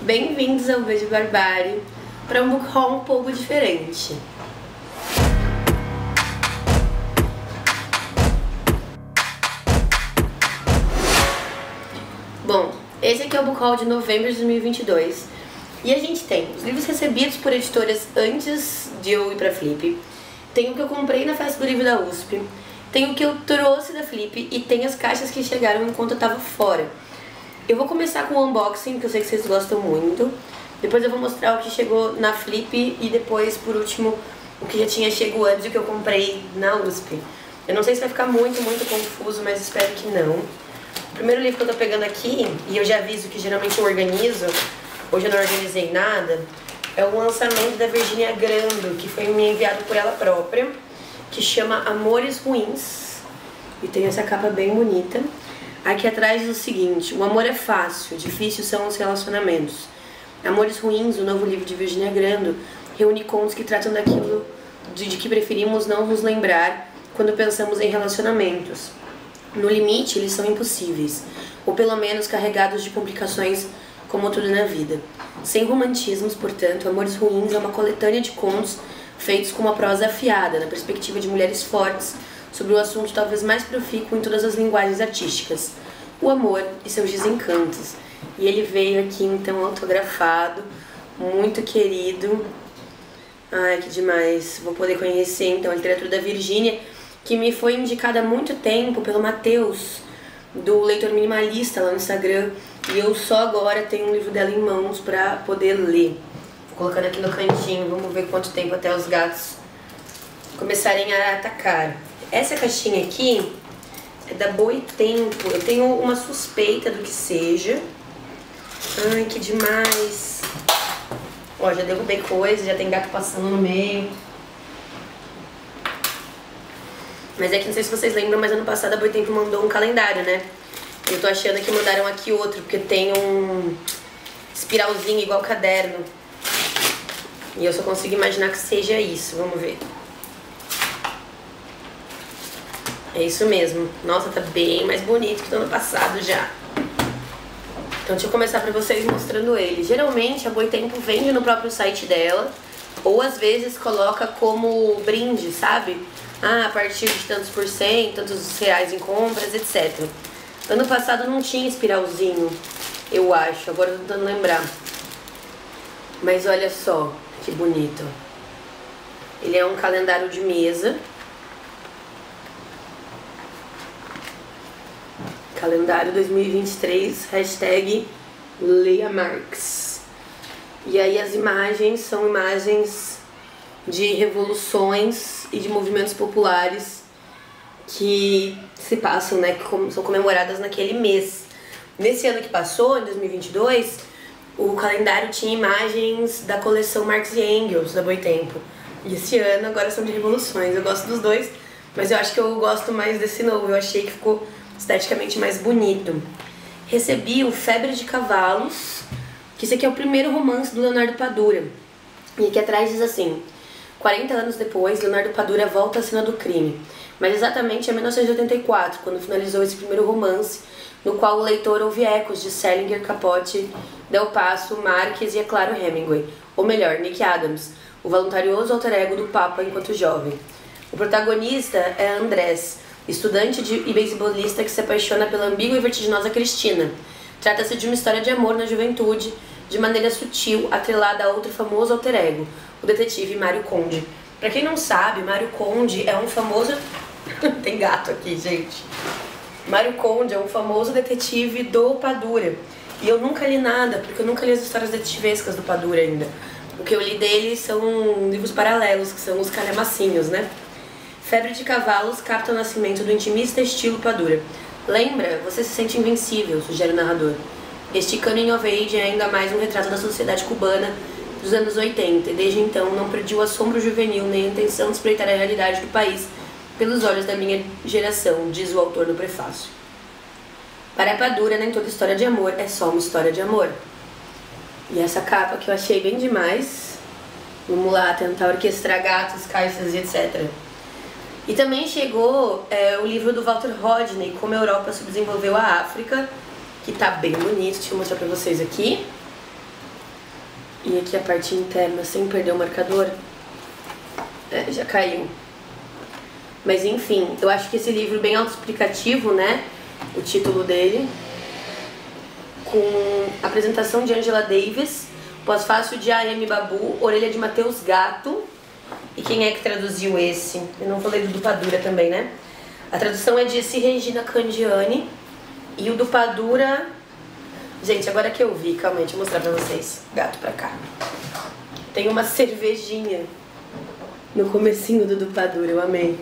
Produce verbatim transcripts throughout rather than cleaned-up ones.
Bem-vindos ao Vejo Barbário, para um book haul um pouco diferente. Bom, esse aqui é o book haul de novembro de dois mil e vinte e dois e a gente tem os livros recebidos por editoras antes de eu ir para a Flip, tem o que eu comprei na festa do livro da U S P, tem o que eu trouxe da Flip e tem as caixas que chegaram enquanto eu estava fora. Eu vou começar com o unboxing, que eu sei que vocês gostam muito. Depois eu vou mostrar o que chegou na Flip e depois, por último, o que já tinha chegado antes e o que eu comprei na U S P. Eu não sei se vai ficar muito, muito confuso, mas espero que não. O primeiro livro que eu tô pegando aqui, e eu já aviso que geralmente eu organizo, hoje eu não organizei nada, é o lançamento da Virgínia Grando, que foi me enviado por ela própria, que chama Amores Ruins, e tem essa capa bem bonita. Aqui atrás diz o seguinte: o amor é fácil, difícil são os relacionamentos. Amores Ruins, o novo livro de Virgínia Grando, reúne contos que tratam daquilo de, de que preferimos não nos lembrar quando pensamos em relacionamentos. No limite, eles são impossíveis, ou pelo menos carregados de complicações, como tudo na vida. Sem romantismos, portanto, Amores Ruins é uma coletânea de contos feitos com uma prosa afiada, na perspectiva de mulheres fortes, sobre o assunto talvez mais profícuo em todas as linguagens artísticas, o amor e seus desencantos. E ele veio aqui, então, autografado, muito querido. Ai, que demais. Vou poder conhecer, então, a literatura da Virgínia, que me foi indicada há muito tempo pelo Matheus, do Leitor Minimalista, lá no Instagram. E eu só agora tenho um livro dela em mãos pra poder ler. Vou colocando aqui no cantinho, vamos ver quanto tempo até os gatos começarem a atacar. Essa caixinha aqui é da Boitempo. Eu tenho uma suspeita do que seja. Ai, que demais. Ó, já derrubei coisa, já tem gato passando no meio. Mas é que não sei se vocês lembram, mas ano passado a Boitempo mandou um calendário, né? Eu tô achando que mandaram aqui outro, porque tem um espiralzinho igual caderno. E eu só consigo imaginar que seja isso. Vamos ver. É isso mesmo. Nossa, tá bem mais bonito que no ano passado já. Então deixa eu começar pra vocês mostrando ele. Geralmente a Boitempo vende no próprio site dela, ou às vezes coloca como brinde, sabe? Ah, a partir de tantos por cento, tantos reais em compras, etcétera. Ano passado não tinha espiralzinho, eu acho. Agora eu tô tentando lembrar. Mas olha só que bonito. Ele é um calendário de mesa. Calendário dois mil e vinte e três, hashtag Leia Marx. E aí as imagens são imagens de revoluções e de movimentos populares que se passam, né, que são comemoradas naquele mês. Nesse ano que passou, em dois mil e vinte e dois, o calendário tinha imagens da coleção Marx e Engels, da Boitempo. E esse ano agora são de revoluções. Eu gosto dos dois, mas eu acho que eu gosto mais desse novo. Eu achei que ficou esteticamente mais bonito. Recebi o Febre de Cavalos, que esse aqui é o primeiro romance do Leonardo Padura. E aqui atrás diz assim: quarenta anos depois, Leonardo Padura volta à cena do crime. Mas exatamente em mil novecentos e oitenta e quatro, quando finalizou esse primeiro romance, no qual o leitor ouve ecos de Salinger, Capote, Del Passo, Marques e, é claro, Hemingway. Ou melhor, Nick Adams, o voluntarioso alter ego do Papa enquanto jovem. O protagonista é Andrés, estudante de, e beisebolista que se apaixona pela ambígua e vertiginosa Cristina. Trata-se de uma história de amor na juventude, de maneira sutil, atrelada a outro famoso alter ego, o detetive Mário Conde. Pra quem não sabe, Mário Conde é um famoso... Tem gato aqui, gente. Mário Conde é um famoso detetive do Padura. E eu nunca li nada, porque eu nunca li as histórias detetivescas do Padura ainda. O que eu li dele são livros paralelos, que são os calhamacinhos, né? Febre de Cavalos capta o nascimento do intimista estilo Padura. Lembra? Você se sente invencível, sugere o narrador. Este coming of age é ainda mais um retrato da sociedade cubana dos anos oitenta, e desde então não perdi o assombro juvenil nem a intenção de espreitar a realidade do país pelos olhos da minha geração, diz o autor no prefácio. Para Padura, nem toda história de amor é só uma história de amor. E essa capa que eu achei bem demais. Vamos lá tentar orquestrar gatos, caixas e etcétera. E também chegou é, o livro do Walter Rodney, Como a Europa Subdesenvolveu a África, que tá bem bonito. Deixa eu mostrar pra vocês aqui. E aqui a parte interna, sem perder o marcador. É, já caiu. Mas enfim, eu acho que esse livro bem autoexplicativo, né? O título dele. Com a apresentação de Angela Davis, pós-fácil de A M Babu, orelha de Matheus Gato. E quem é que traduziu esse? Eu não falei do do Padura também, né? A tradução é de C. Regina Candiani. E o do Padura... Gente, agora que eu vi, calma aí, deixa eu mostrar pra vocês. Gato pra cá. Tem uma cervejinha no comecinho do do Padura, eu amei.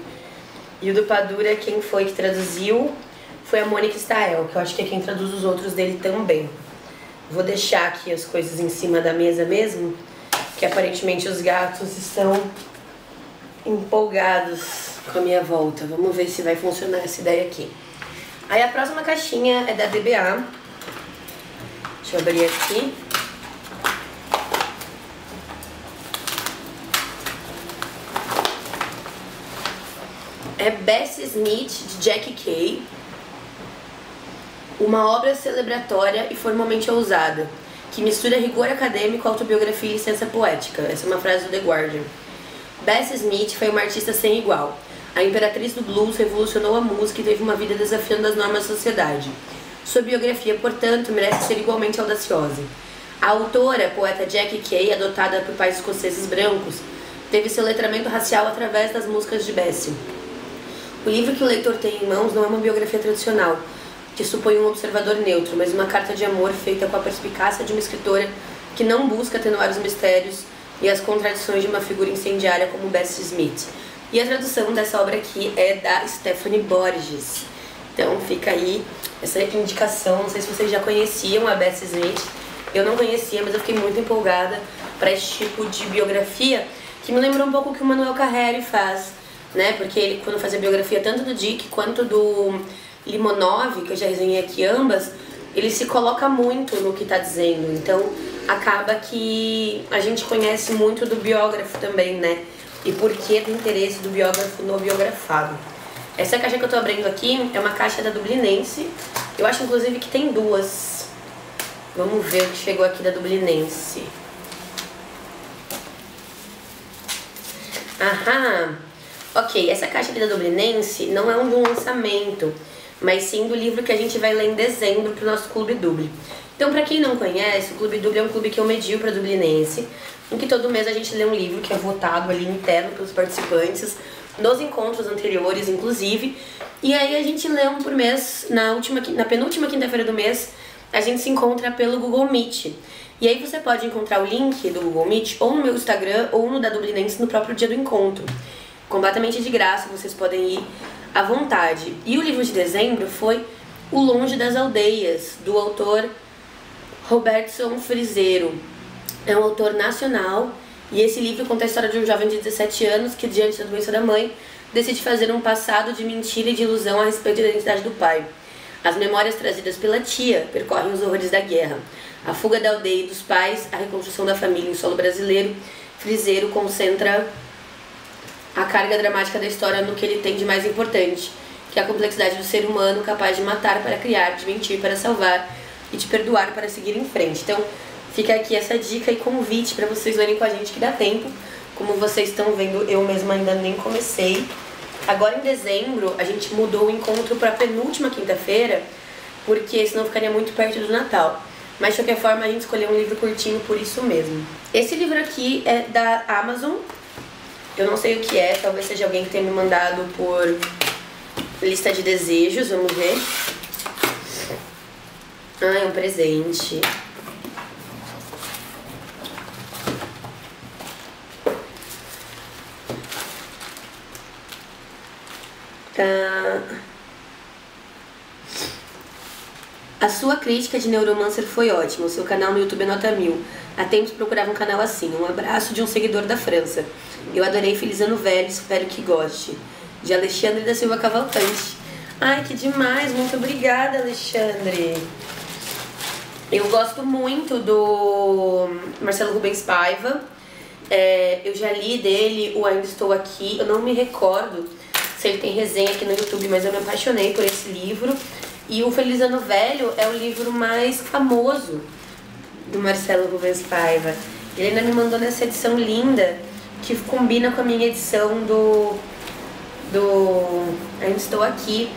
E o do Padura, quem foi que traduziu foi a Mônica Stael, que eu acho que é quem traduz os outros dele também. Vou deixar aqui as coisas em cima da mesa mesmo, que aparentemente os gatos estão empolgados com a minha volta. Vamos ver se vai funcionar essa ideia aqui. Aí a próxima caixinha é da B B A. Deixa eu abrir aqui. É Bessie Smith, de Jackie Kay. Uma obra celebratória e formalmente ousada, que mistura rigor acadêmico, autobiografia e licença poética. Essa é uma frase do The Guardian. Bessie Smith foi uma artista sem igual. A imperatriz do blues revolucionou a música e teve uma vida desafiando as normas da sociedade. Sua biografia, portanto, merece ser igualmente audaciosa. A autora, poeta Jackie Kay, adotada por pais escoceses brancos, teve seu letramento racial através das músicas de Bessie. O livro que o leitor tem em mãos não é uma biografia tradicional, que supõe um observador neutro, mas uma carta de amor feita com a perspicácia de uma escritora que não busca atenuar os mistérios e as contradições de uma figura incendiária como Bessie Smith. E a tradução dessa obra aqui é da Stephanie Borges. Então fica aí essa indicação, não sei se vocês já conheciam a Bessie Smith, eu não conhecia, mas eu fiquei muito empolgada para esse tipo de biografia, que me lembrou um pouco o que o Manuel Carreiro faz, né? Porque ele, quando fazia biografia tanto do Dick quanto do Limonov, que eu já resenhei aqui ambas, ele se coloca muito no que está dizendo, então acaba que a gente conhece muito do biógrafo também, né? E por que do interesse do biógrafo no biografado. Essa caixa que eu tô abrindo aqui é uma caixa da Dublinense, eu acho inclusive que tem duas. Vamos ver o que chegou aqui da Dublinense. Aham! Ok, essa caixa aqui da Dublinense não é um de um lançamento, mas sim do livro que a gente vai ler em dezembro pro nosso Clube Dublin. Então, pra quem não conhece, o Clube Dublin é um clube que eu medio pra Dublinense, em que todo mês a gente lê um livro que é votado ali interno pelos participantes, nos encontros anteriores, inclusive. E aí a gente lê um por mês, na, última, na penúltima quinta-feira do mês, a gente se encontra pelo Google Meet. E aí você pode encontrar o link do Google Meet ou no meu Instagram ou no da Dublinense no próprio dia do encontro. Completamente de graça, vocês podem ir à vontade. E o livro de dezembro foi O Longe das Aldeias, do autor Robertson Frizero. É um autor nacional e esse livro conta a história de um jovem de dezessete anos que, diante da doença da mãe, decide fazer um passado de mentira e de ilusão a respeito da identidade do pai. As memórias trazidas pela tia percorrem os horrores da guerra, a fuga da aldeia e dos pais, a reconstrução da família em solo brasileiro. Frizero concentra a carga dramática da história no que ele tem de mais importante, que é a complexidade do ser humano capaz de matar para criar, de mentir para salvar e de perdoar para seguir em frente. Então, fica aqui essa dica e convite para vocês lerem com a gente, que dá tempo. Como vocês estão vendo, eu mesma ainda nem comecei. Agora em dezembro, a gente mudou o encontro para penúltima quinta-feira, porque senão ficaria muito perto do Natal. Mas de qualquer forma, a gente escolheu um livro curtinho por isso mesmo. Esse livro aqui é da Amazon. Eu não sei o que é, talvez seja alguém que tenha me mandado por lista de desejos, vamos ver. Ah, é um presente. A sua crítica de Neuromancer foi ótima. O seu canal no YouTube é nota mil. Há tempos procurava um canal assim. Um abraço de um seguidor da França. Eu adorei Feliz Ano Velho, espero que goste. De Alexandre da Silva Cavalcante. Ai, que demais, muito obrigada, Alexandre. Eu gosto muito do Marcelo Rubens Paiva. é, Eu já li dele o Ainda Estou Aqui. Eu não me recordo se ele tem resenha aqui no YouTube, mas eu me apaixonei por esse livro. E o Feliz Ano Velho é o livro mais famoso do Marcelo Rubens Paiva. Ele ainda me mandou nessa edição linda, que combina com a minha edição do... do Ainda Estou Aqui.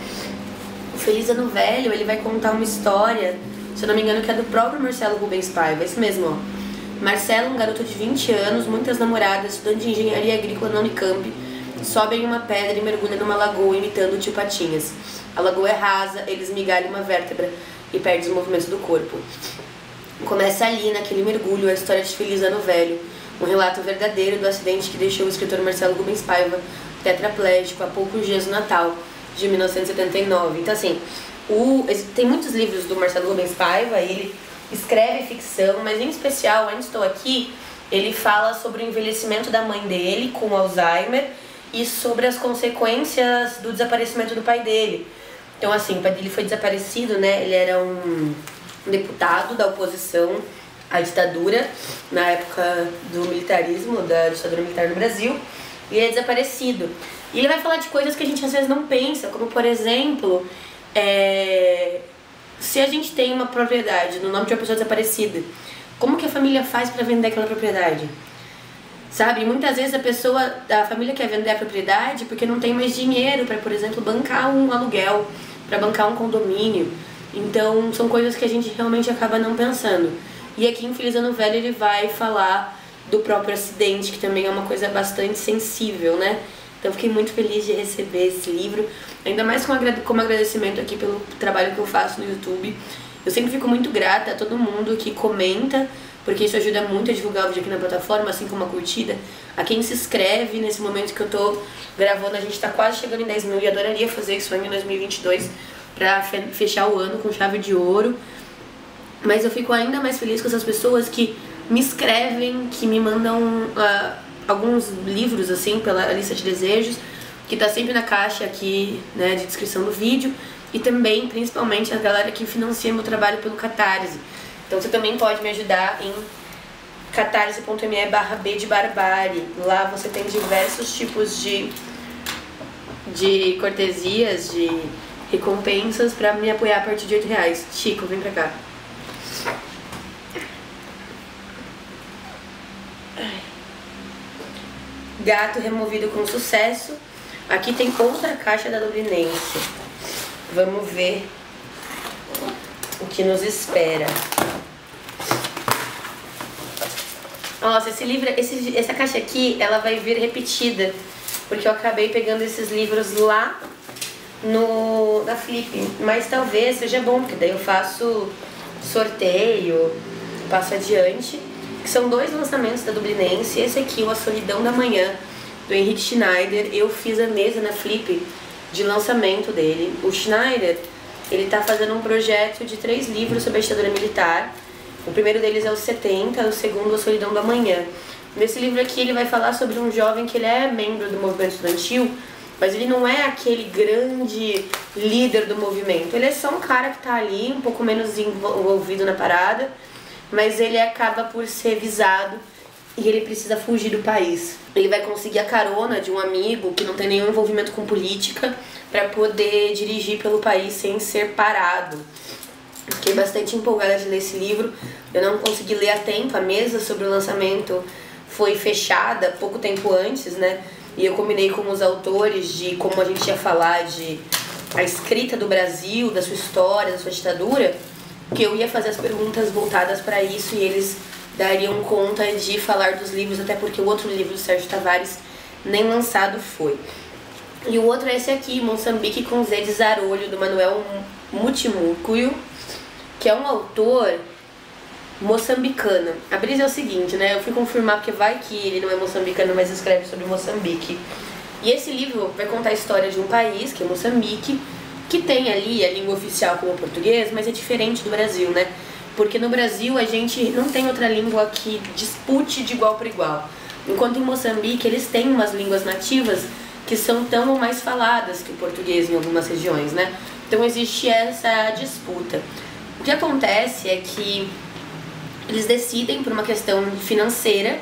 O Feliz Ano Velho, ele vai contar uma história, se eu não me engano, que é do próprio Marcelo Rubens Paiva, esse mesmo, ó. Marcelo, um garoto de vinte anos, muitas namoradas, estudante de engenharia agrícola na Unicamp, sobe em uma pedra e mergulha numa lagoa imitando o tio Patinhas. A lagoa é rasa, ele esmigalha uma vértebra e perde os movimentos do corpo. Começa ali, naquele mergulho, a história de Feliz Ano Velho, um relato verdadeiro do acidente que deixou o escritor Marcelo Rubens Paiva tetraplégico há poucos dias do Natal de mil novecentos e setenta e nove. Então, assim, o, tem muitos livros do Marcelo Rubens Paiva, ele escreve ficção, mas em especial, Ainda Estou Aqui, ele fala sobre o envelhecimento da mãe dele com Alzheimer e sobre as consequências do desaparecimento do pai dele. Então, assim, o pai dele foi desaparecido, né? Ele era um, um deputado da oposição à ditadura, na época do militarismo, da ditadura militar no Brasil. E ele é desaparecido. E ele vai falar de coisas que a gente às vezes não pensa, como por exemplo, é... se a gente tem uma propriedade no nome de uma pessoa desaparecida, como que a família faz para vender aquela propriedade? Sabe, muitas vezes a pessoa, a família quer vender a propriedade porque não tem mais dinheiro para, por exemplo, bancar um aluguel, para bancar um condomínio. Então, são coisas que a gente realmente acaba não pensando. E aqui em Feliz Ano Velho ele vai falar do próprio acidente, que também é uma coisa bastante sensível, né? Então fiquei muito feliz de receber esse livro, ainda mais como agradecimento aqui pelo trabalho que eu faço no YouTube. Eu sempre fico muito grata a todo mundo que comenta, porque isso ajuda muito a divulgar o vídeo aqui na plataforma, assim como a curtida. A quem se inscreve nesse momento que eu tô gravando, a gente tá quase chegando em dez mil e adoraria fazer isso em dois mil e vinte e dois pra fechar o ano com chave de ouro. Mas eu fico ainda mais feliz com essas pessoas que me escrevem, que me mandam uh, alguns livros, assim, pela lista de desejos, que tá sempre na caixa aqui, né, de descrição do vídeo, e também, principalmente, a galera que financia meu trabalho pelo Catarse. Então você também pode me ajudar em catarse.me barra B de Barbárie. Lá você tem diversos tipos de, de cortesias, de recompensas pra me apoiar a partir de oito reais. Chico, vem pra cá. Gato removido com sucesso. Aqui tem outra caixa da Dublinense. Vamos ver o que nos espera. Nossa, esse livro, esse, essa caixa aqui, ela vai vir repetida, porque eu acabei pegando esses livros lá no, na Flip. Mas talvez seja bom, porque daí eu faço sorteio, passo adiante. Que são dois lançamentos da Dublinense. Esse aqui, o A Solidão da Manhã, do Henrique Schneider. Eu fiz a mesa na Flip de lançamento dele. O Schneider, ele tá fazendo um projeto de três livros sobre a ditadura militar. O primeiro deles é o setenta, o segundo, A Solidão da Manhã. Nesse livro aqui, ele vai falar sobre um jovem que ele é membro do movimento estudantil, mas ele não é aquele grande líder do movimento. Ele é só um cara que tá ali, um pouco menos envolvido na parada, mas ele acaba por ser visado e ele precisa fugir do país. Ele vai conseguir a carona de um amigo que não tem nenhum envolvimento com política para poder dirigir pelo país sem ser parado. Fiquei bastante empolgada de ler esse livro. Eu não consegui ler a tempo, a mesa sobre o lançamento foi fechada pouco tempo antes, né? E eu combinei com os autores de como a gente ia falar de a escrita do Brasil, da sua história, da sua ditadura, que eu ia fazer as perguntas voltadas para isso e eles dariam conta de falar dos livros, até porque o outro livro do Sérgio Tavares nem lançado foi. E o outro é esse aqui, Moçambique com Z de Zarolho, do Manuel Mutimúcuio, que é um autor moçambicano. A brisa é o seguinte, né? Eu fui confirmar porque vai que ele não é moçambicano, mas escreve sobre Moçambique. E esse livro vai contar a história de um país, que é Moçambique, que tem ali a língua oficial como o português, mas é diferente do Brasil, né? Porque no Brasil a gente não tem outra língua que dispute de igual para igual. Enquanto em Moçambique eles têm umas línguas nativas que são tão ou mais faladas que o português em algumas regiões, né? Então existe essa disputa. O que acontece é que eles decidem, por uma questão financeira,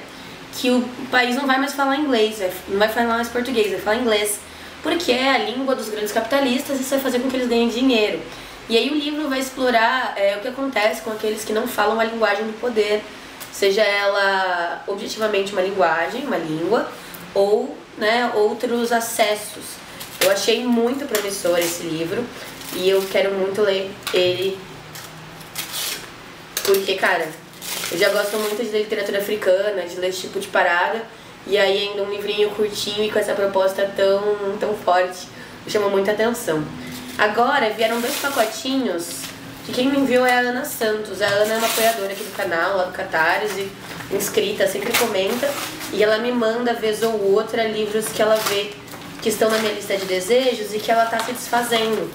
que o país não vai mais falar inglês, não vai falar mais português, vai falar inglês, porque é a língua dos grandes capitalistas e isso vai fazer com que eles ganhem dinheiro. E aí o livro vai explorar é, o que acontece com aqueles que não falam a linguagem do poder, seja ela objetivamente uma linguagem, uma língua, ou né, outros acessos. Eu achei muito promissor esse livro e eu quero muito ler ele, porque, cara, eu já gosto muito de literatura africana, de ler esse tipo de parada, e aí ainda um livrinho curtinho e com essa proposta tão, tão forte me chamou muita atenção. Agora vieram dois pacotinhos que quem me enviou é a Ana Santos. A Ana é uma apoiadora aqui do canal, lá do Catarse, inscrita, sempre comenta, e ela me manda vez ou outra livros que ela vê que estão na minha lista de desejos e que ela tá se desfazendo,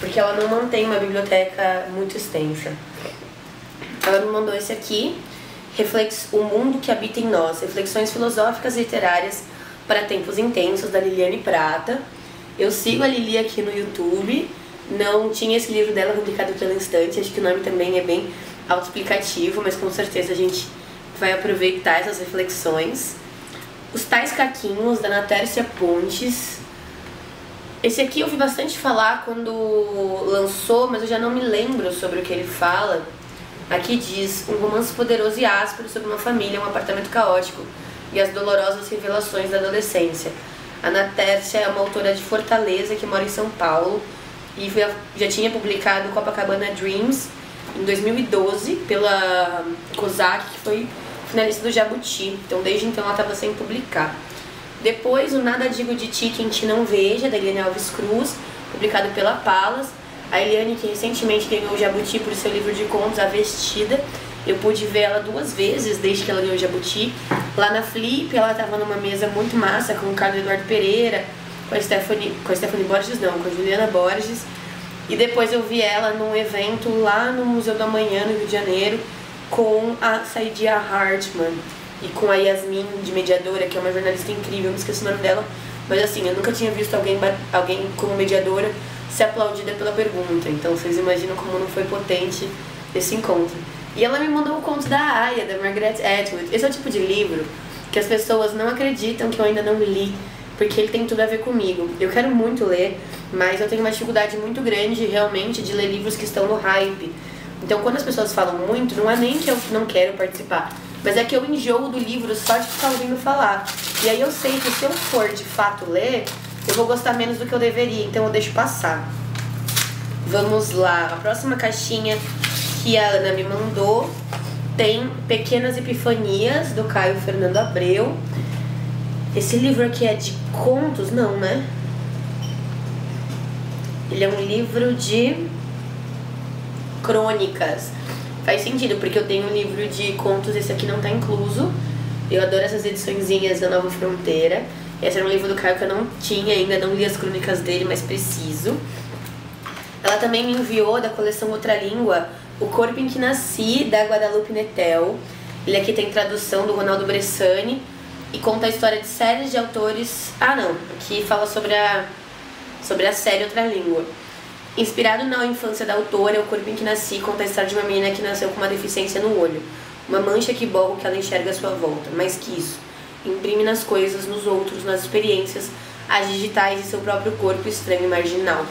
porque ela não mantém uma biblioteca muito extensa. Ela me mandou esse aqui, Reflex... O Mundo que Habita em Nós, Reflexões Filosóficas e Literárias para Tempos Intensos, da Liliane Prata. Eu sigo a Lili aqui no YouTube, não tinha esse livro dela publicado pela Instante, acho que o nome também é bem autoexplicativo, mas com certeza a gente vai aproveitar essas reflexões. Os Tais Caquinhos, da Natércia Pontes. Esse aqui eu vi bastante falar quando lançou, mas eu já não me lembro sobre o que ele fala. Aqui diz, um romance poderoso e áspero sobre uma família, um apartamento caótico e as dolorosas revelações da adolescência. A Ana Tércia é uma autora de Fortaleza que mora em São Paulo e já tinha publicado Copacabana Dreams em dois mil e doze pela COSAC, que foi finalista do Jabuti. Então desde então ela estava sem publicar. Depois o Nada Digo de Ti Quem Te Não Veja, da Eliane Alves Cruz, publicado pela Palas. A Eliane, que recentemente ganhou o Jabuti por seu livro de contos, A Vestida. Eu pude ver ela duas vezes desde que ela ganhou o Jabuti. Lá na Flip, ela estava numa mesa muito massa com o Carlos Eduardo Pereira, com a Stephanie, com a Stephanie Borges não, com a Juliana Borges. E depois eu vi ela num evento lá no Museu do Amanhã, no Rio de Janeiro, com a Saidiya Hartman e com a Yasmin, de Mediadora, que é uma jornalista incrível, eu me esqueci o nome dela. Mas assim, eu nunca tinha visto alguém, alguém como mediadora ser aplaudida pela pergunta, então vocês imaginam como não foi potente esse encontro. E ela me mandou o conto da Aya, da Margaret Atwood. Esse é o tipo de livro que as pessoas não acreditam que eu ainda não li, porque ele tem tudo a ver comigo. Eu quero muito ler, mas eu tenho uma dificuldade muito grande realmente de ler livros que estão no hype. Então quando as pessoas falam muito, não é nem que eu não quero participar, mas é que eu enjoo do livro só de ficar ouvindo falar. E aí eu sei que se eu for de fato ler, eu vou gostar menos do que eu deveria, então eu deixo passar. Vamos lá, a próxima caixinha que a Ana me mandou tem Pequenas Epifanias, do Caio Fernando Abreu. Esse livro aqui é de contos? Não, né? Ele é um livro de crônicas. Faz sentido, porque eu tenho um livro de contos, esse aqui não tá incluso. Eu adoro essas ediçõezinhas da Nova Fronteira. Esse era um livro do Caio que eu não tinha ainda, não li as crônicas dele, mas preciso. Ela também me enviou, da coleção Outra Língua, O Corpo em que Nasci, da Guadalupe Nettel. Ele aqui tem tradução do Ronaldo Bressani e conta a história de séries de autores... Ah, não, aqui fala sobre a, sobre a série Outra Língua. Inspirado na infância da autora, O Corpo em que Nasci conta a história de uma menina que nasceu com uma deficiência no olho, uma mancha que borra que ela enxerga à sua volta, mais que isso. Imprime nas coisas, nos outros, nas experiências, as digitais e seu próprio corpo estranho e marginal.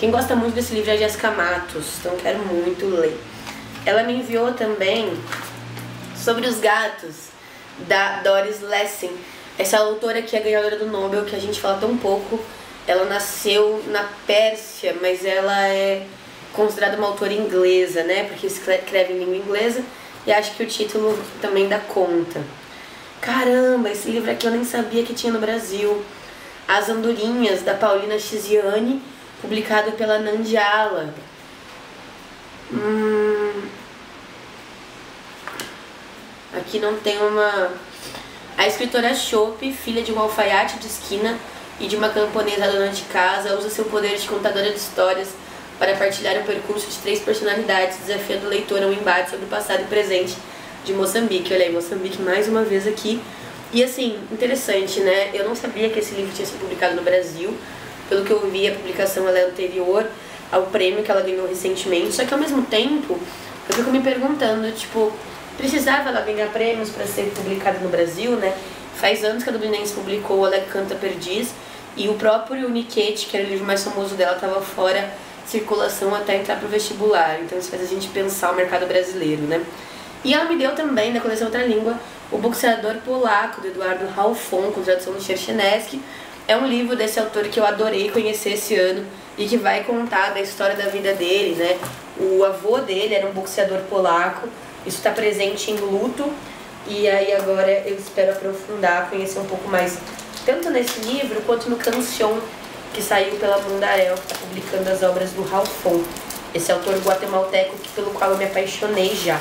Quem gosta muito desse livro é a Jéssica Matos, então quero muito ler. Ela me enviou também Sobre os Gatos, da Doris Lessing. Essa autora que é ganhadora do Nobel, que a gente fala tão pouco. Ela nasceu na Pérsia, mas ela é considerada uma autora inglesa, né? Porque escreve em língua inglesa e acho que o título também dá conta. Caramba, esse livro aqui eu nem sabia que tinha no Brasil. As Andorinhas, da Paulina Chiziane, publicado pela Nandiala. Hum... Aqui não tem uma... A escritora Chope, filha de um alfaiate de esquina e de uma camponesa dona de casa, usa seu poder de contadora de histórias para partilhar o percurso de três personalidades, desafiando o leitor a um embate sobre o passado e presente de Moçambique. Olha aí, Moçambique mais uma vez aqui. E assim, interessante, né? Eu não sabia que esse livro tinha sido publicado no Brasil. Pelo que eu vi, a publicação ela é anterior ao prêmio que ela ganhou recentemente. Só que ao mesmo tempo, eu fico me perguntando, tipo, precisava ela ganhar prêmios para ser publicada no Brasil, né? Faz anos que a Dublinense publicou Ela Canta Perdiz, e o próprio Niquete, que era o livro mais famoso dela, estava fora circulação até entrar para o vestibular. Então isso faz a gente pensar o mercado brasileiro, né? E ela me deu também, na coleção Outra Língua, O Boxeador Polaco, do Eduardo Halfon, com tradução do Chercheneski. É um livro desse autor que eu adorei conhecer esse ano e que vai contar da história da vida dele, né? O avô dele era um boxeador polaco, isso está presente em Luto, e aí agora eu espero aprofundar, conhecer um pouco mais, tanto nesse livro quanto no Cancion, que saiu pela Mundarel, que está publicando as obras do Halfon, esse autor guatemalteco pelo qual eu me apaixonei já.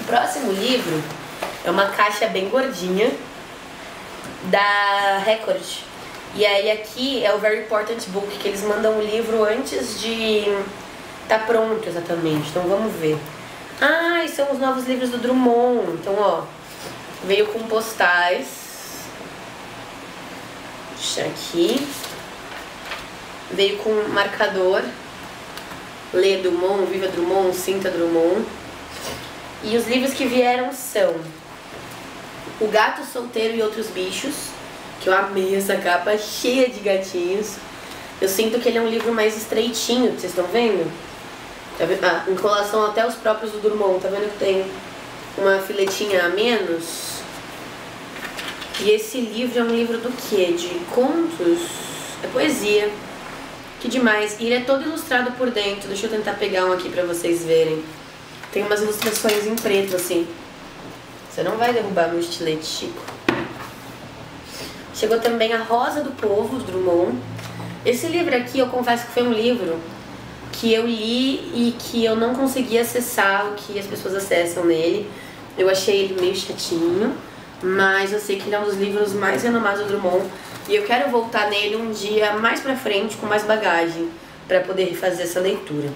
O próximo livro é uma caixa bem gordinha, da Record. E aí aqui é o Very Important Book, que eles mandam o livro antes de tá pronto exatamente, então vamos ver. Ah, e são os novos livros do Drummond, então ó, veio com postais. Deixa aqui. Veio com marcador. Lê Drummond, Viva Drummond, Sinta Drummond. E os livros que vieram são O Gato Solteiro e Outros Bichos, que eu amei essa capa, cheia de gatinhos. Eu sinto que ele é um livro mais estreitinho, vocês estão vendo? Tá vendo? Ah, em colação até os próprios do Drummond, tá vendo que tem uma filetinha a menos? E esse livro é um livro do quê? De contos? É poesia. Que demais. E ele é todo ilustrado por dentro, deixa eu tentar pegar um aqui pra vocês verem. Tem umas ilustrações em preto, assim. Você não vai derrubar meu estilete, Chico. Chegou também A Rosa do Povo, do Drummond. Esse livro aqui, eu confesso que foi um livro que eu li e que eu não consegui acessar o que as pessoas acessam nele. Eu achei ele meio chatinho, mas eu sei que ele é um dos livros mais renomados do Drummond. E eu quero voltar nele um dia mais pra frente, com mais bagagem, pra poder fazer essa leitura.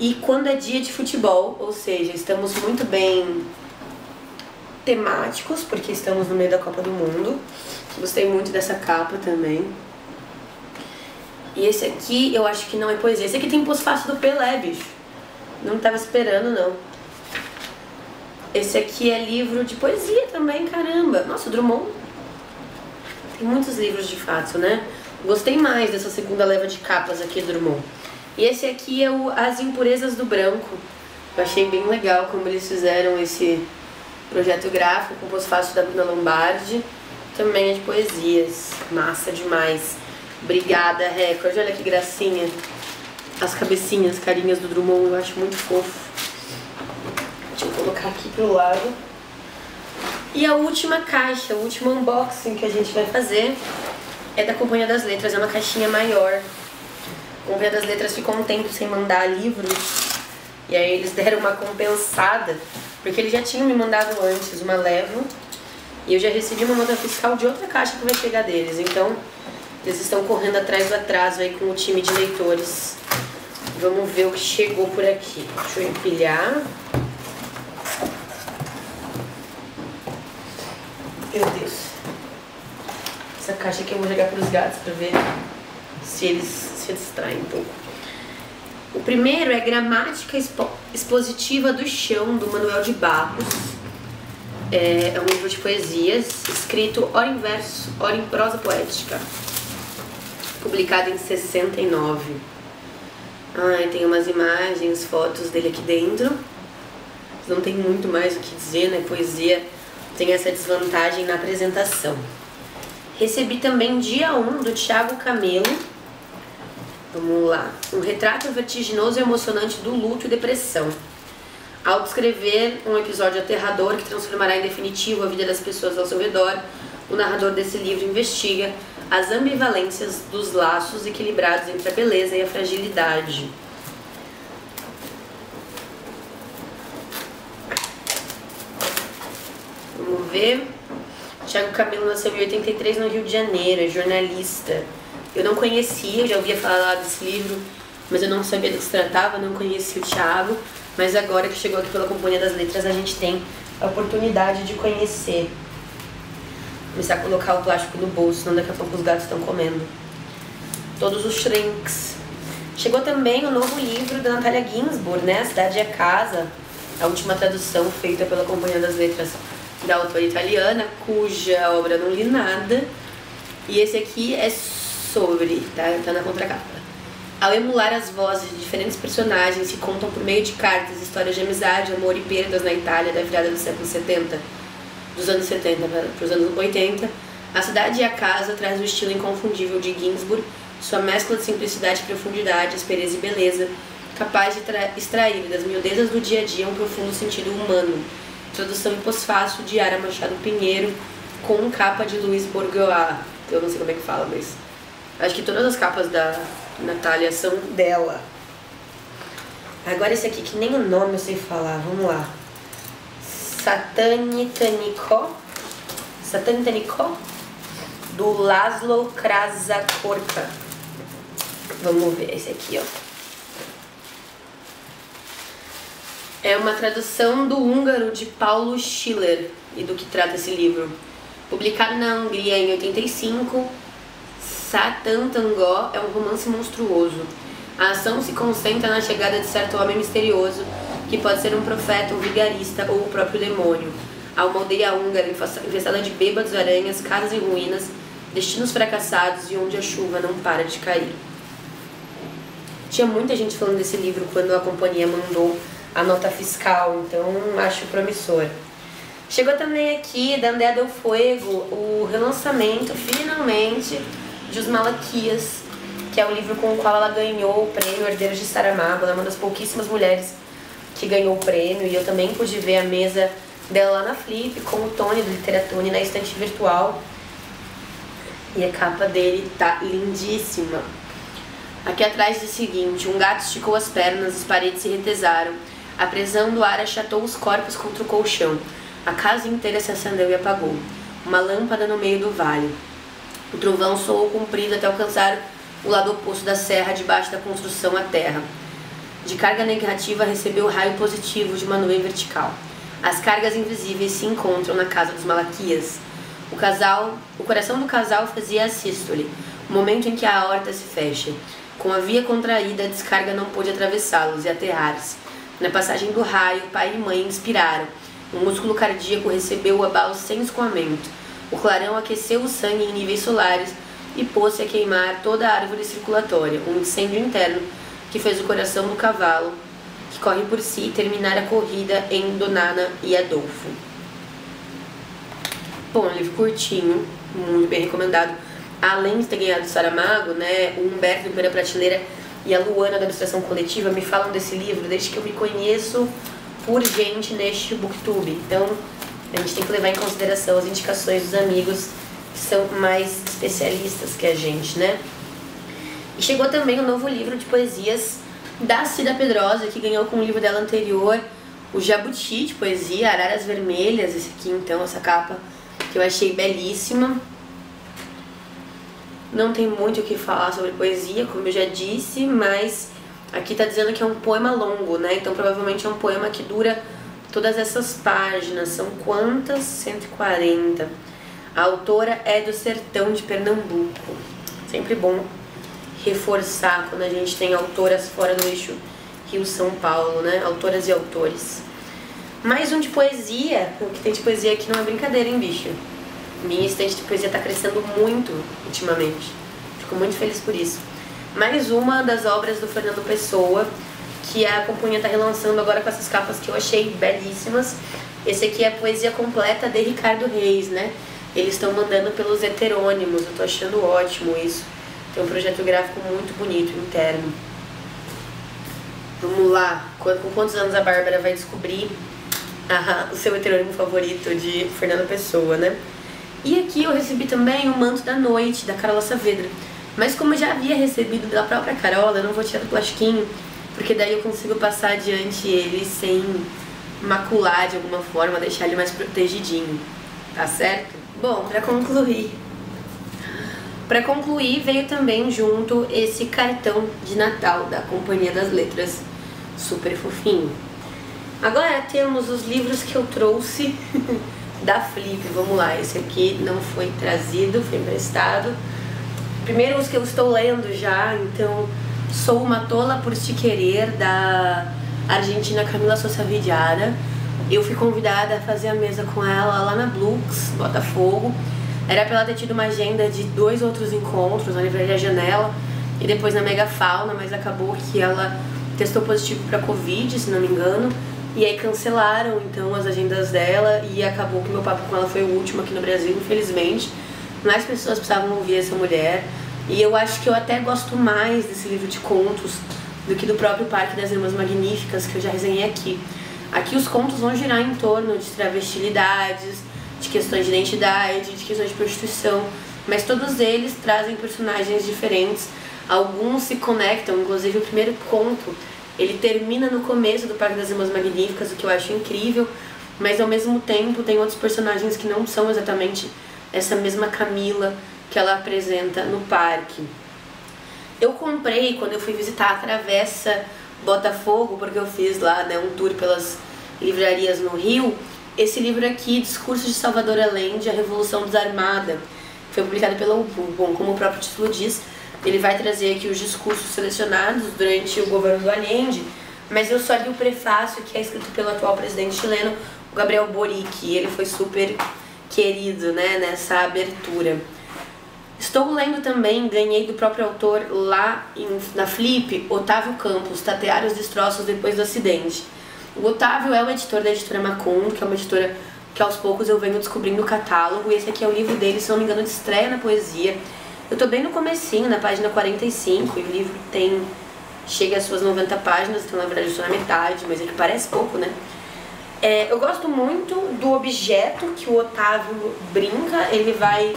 E Quando é Dia de Futebol, ou seja, estamos muito bem temáticos, porque estamos no meio da Copa do Mundo. Gostei muito dessa capa também. E esse aqui eu acho que não é poesia. Esse aqui tem pós-fácil do Pelé, bicho. Não tava esperando, não. Esse aqui é livro de poesia também, caramba. Nossa, o Drummond tem muitos livros de fato, né? Gostei mais dessa segunda leva de capas aqui do Drummond. E esse aqui é o As Impurezas do Branco. Eu achei bem legal como eles fizeram esse projeto gráfico com o pós-fácil da Bruna Lombardi, também é de poesias, massa demais. Obrigada, Record, olha que gracinha. As cabecinhas, carinhas do Drummond, eu acho muito fofo. Deixa eu colocar aqui pro lado. E a última caixa, o último unboxing que a gente vai fazer é da Companhia das Letras, é uma caixinha maior. A Companhia das Letras ficou um tempo sem mandar livros, e aí eles deram uma compensada, porque eles já tinham me mandado antes uma leva e eu já recebi uma nota fiscal de outra caixa que vai chegar deles. Então, eles estão correndo atrás do atraso aí com o time de leitores. Vamos ver o que chegou por aqui. Deixa eu empilhar. Meu Deus. Essa caixa aqui eu vou jogar para os gatos para ver se eles se distraem um pouco. O primeiro é Gramática Expo Expositiva do Chão, do Manuel de Barros. É, é um livro de poesias, escrito ora em verso, ora em prosa poética. Publicado em sessenta e nove. Ai, tem umas imagens, fotos dele aqui dentro. Não tem muito mais o que dizer, né? Poesia tem essa desvantagem na apresentação. Recebi também dia um, do Thiago Camelo. Vamos lá. Um retrato vertiginoso e emocionante do luto e depressão. Ao descrever um episódio aterrador que transformará em definitivo a vida das pessoas ao seu redor, o narrador desse livro investiga as ambivalências dos laços equilibrados entre a beleza e a fragilidade. Vamos ver. Tiago Camilo nasceu em oitenta e três no Rio de Janeiro, é jornalista. Eu não conhecia, eu já ouvia falar desse livro, mas eu não sabia do que se tratava, não conhecia o Thiago. Mas agora que chegou aqui pela Companhia das Letras, a gente tem a oportunidade de conhecer. Vou começar a colocar o plástico no bolso, senão daqui a pouco os gatos estão comendo. Todos os shrinks. Chegou também o novo livro da Natália Ginsburg, né? A Cidade e a Casa, a última tradução feita pela Companhia das Letras da autora italiana, cuja obra não li nada. E esse aqui é sobre, tá? Tá na contracapa. Ao emular as vozes de diferentes personagens que contam por meio de cartas histórias de amizade, amor e perdas na Itália da virada do século setenta, dos anos setenta para os anos oitenta, a cidade e a casa traz o estilo inconfundível de Ginsburg, sua mescla de simplicidade e profundidade, aspereza e beleza, capaz de extrair das miudezas do dia a dia um profundo sentido humano. Tradução em pós-fácil de Ara Machado Pinheiro, com capa de Luiz Borgoá, eu não sei como é que fala, mas acho que todas as capas da Natália são dela. Agora esse aqui que nem o nome eu sei falar, vamos lá. Satanitaniko, Satanitaniko, do Laszlo Krasakorka. Vamos ver esse aqui, ó. É uma tradução do húngaro de Paulo Schiller, e do que trata esse livro. Publicado na Hungria em oitenta e cinco, Satantangó é um romance monstruoso. A ação se concentra na chegada de certo homem misterioso, que pode ser um profeta, um vigarista ou o próprio demônio, a uma aldeia húngara infestada de bêbados, aranhas, casas em ruínas, destinos fracassados e onde a chuva não para de cair. Tinha muita gente falando desse livro quando a companhia mandou a nota fiscal, então acho promissor. Chegou também aqui, da Andea Del Fuego, o relançamento, finalmente, de Os Malaquias, que é um livro com o qual ela ganhou o prêmio Herdeiros de Saramago. Ela é uma das pouquíssimas mulheres que ganhou o prêmio, e eu também pude ver a mesa dela lá na Flip, com o Tony, do Literatune, na estante virtual. E a capa dele tá lindíssima. Aqui atrás diz o seguinte: um gato esticou as pernas, as paredes se retesaram. A pressão do ar achatou os corpos contra o colchão. A casa inteira se acendeu e apagou. Uma lâmpada no meio do vale. O trovão soou comprido até alcançar o lado oposto da serra, debaixo da construção, a terra. De carga negativa, recebeu o raio positivo de uma nuvem vertical. As cargas invisíveis se encontram na casa dos Malaquias. O casal, o coração do casal fazia a sístole, o momento em que a aorta se fecha. Com a via contraída, a descarga não pôde atravessá-los e aterrar-se. Na passagem do raio, pai e mãe inspiraram. O músculo cardíaco recebeu o abalo sem escoamento. O clarão aqueceu o sangue em níveis solares e pôs-se a queimar toda a árvore circulatória, um incêndio interno que fez o coração do cavalo, que corre por si, terminar a corrida em Donana e Adolfo. Bom, livro curtinho, muito bem recomendado. Além de ter ganhado o Saramago, né, o Humberto do Pera Prateleira e a Luana da Ilustração Coletiva me falam desse livro desde que eu me conheço por gente neste booktube. Então, a gente tem que levar em consideração as indicações dos amigos que são mais especialistas que a gente, né? E chegou também o um novo livro de poesias da Cida Pedrosa, que ganhou com o livro dela anterior, o Jabuti, de poesia, Araras Vermelhas. Esse aqui, então, essa capa que eu achei belíssima. Não tem muito o que falar sobre poesia, como eu já disse, mas aqui tá dizendo que é um poema longo, né? Então provavelmente é um poema que dura todas essas páginas. São quantas? cento e quarenta. A autora é do sertão de Pernambuco. Sempre bom reforçar quando a gente tem autoras fora do eixo Rio-São Paulo, né? Autoras e autores. Mais um de poesia. O que tem de poesia aqui não é brincadeira, hein, bicho? Minha estante de poesia tá crescendo muito ultimamente. Fico muito feliz por isso. Mais uma das obras do Fernando Pessoa, que a companhia tá relançando agora com essas capas que eu achei belíssimas. Esse aqui é a poesia completa de Ricardo Reis, né? Eles estão mandando pelos heterônimos, eu tô achando ótimo isso. Tem um projeto gráfico muito bonito, interno. Vamos lá, com quantos anos a Bárbara vai descobrir a, o seu heterônimo favorito de Fernando Pessoa, né? E aqui eu recebi também o Manto da Noite, da Carola Saavedra. Mas como eu já havia recebido da própria Carola, eu não vou tirar do plastiquinho, porque daí eu consigo passar adiante ele sem macular de alguma forma, deixar ele mais protegidinho, tá certo? Bom, pra concluir... Pra concluir, veio também junto esse cartão de Natal da Companhia das Letras, super fofinho. Agora temos os livros que eu trouxe... da Flip, vamos lá, esse aqui não foi trazido, foi emprestado. Primeiro os que eu estou lendo já, então, Sou uma Tola por Te Querer, da argentina Camila Sossavidiara. Eu fui convidada a fazer a mesa com ela lá na Blux, Botafogo. Era pra ela ter tido uma agenda de dois outros encontros na Livraria Janela, e depois na megafauna, mas acabou que ela testou positivo para Covid, se não me engano, e aí cancelaram então as agendas dela e acabou que meu papo com ela foi o último aqui no Brasil, infelizmente. Mais pessoas precisavam ouvir essa mulher, e eu acho que eu até gosto mais desse livro de contos do que do próprio Parque das Irmãs Magníficas, que eu já resenhei aqui. Aqui os contos vão girar em torno de travestilidades, de questões de identidade, de questões de prostituição, mas todos eles trazem personagens diferentes, alguns se conectam, inclusive o primeiro conto, ele termina no começo do Parque das Irmãs Magníficas, o que eu acho incrível, mas ao mesmo tempo tem outros personagens que não são exatamente essa mesma Camila que ela apresenta no parque. Eu comprei quando eu fui visitar a Travessa Botafogo, porque eu fiz lá, né, um tour pelas livrarias no Rio, esse livro aqui, Discurso de Salvador Allende, A Revolução Desarmada, foi publicado pela U B U. Bom, como o próprio título diz, ele vai trazer aqui os discursos selecionados durante o governo do Allende, mas eu só li o prefácio, que é escrito pelo atual presidente chileno, o Gabriel Boric, e ele foi super querido, né, nessa abertura. Estou lendo também, ganhei do próprio autor lá em, na Flip, Otávio Campos, Tatear os Destroços Depois do Acidente. O Otávio é o editor da editora Maconde, que é uma editora que aos poucos eu venho descobrindo o catálogo, e esse aqui é o livro dele, se não me engano, de estreia na poesia. Eu tô bem no comecinho, na página quarenta e cinco, e o livro tem chega às suas noventa páginas, então na verdade eu tô na metade, mas ele parece pouco, né? É, eu gosto muito do objeto que o Otávio brinca, ele vai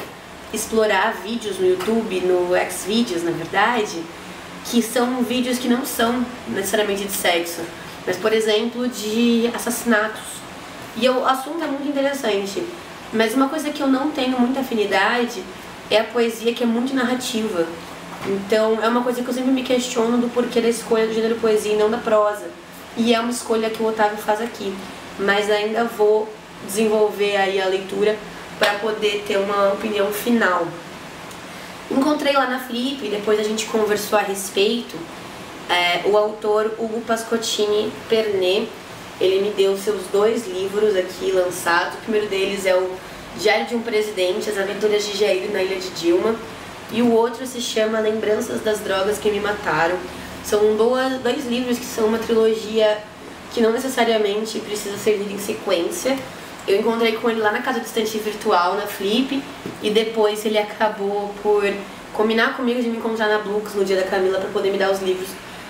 explorar vídeos no YouTube, no Xvideos, na verdade, que são vídeos que não são necessariamente de sexo, mas, por exemplo, de assassinatos. E o assunto é muito interessante, mas uma coisa que eu não tenho muita afinidade é a poesia, que é muito narrativa. Então, é uma coisa que eu sempre me questiono do porquê da escolha do gênero poesia e não da prosa. E é uma escolha que o Otávio faz aqui, mas ainda vou desenvolver aí a leitura para poder ter uma opinião final. Encontrei lá na Flip, e depois a gente conversou a respeito, é, o autor Hugo Pascottini Pernet. Ele me deu seus dois livros aqui lançados. O primeiro deles é o Diário de um Presidente, As Aventuras de Jair na Ilha de Dilma, e o outro se chama Lembranças das Drogas que Me Mataram. São dois, dois livros que são uma trilogia que não necessariamente precisa ser lida em sequência. Eu encontrei com ele lá na Casa do Estante Virtual, na Flip, e depois ele acabou por combinar comigo de me encontrar na Blux no dia da Camila para poder me dar os livros,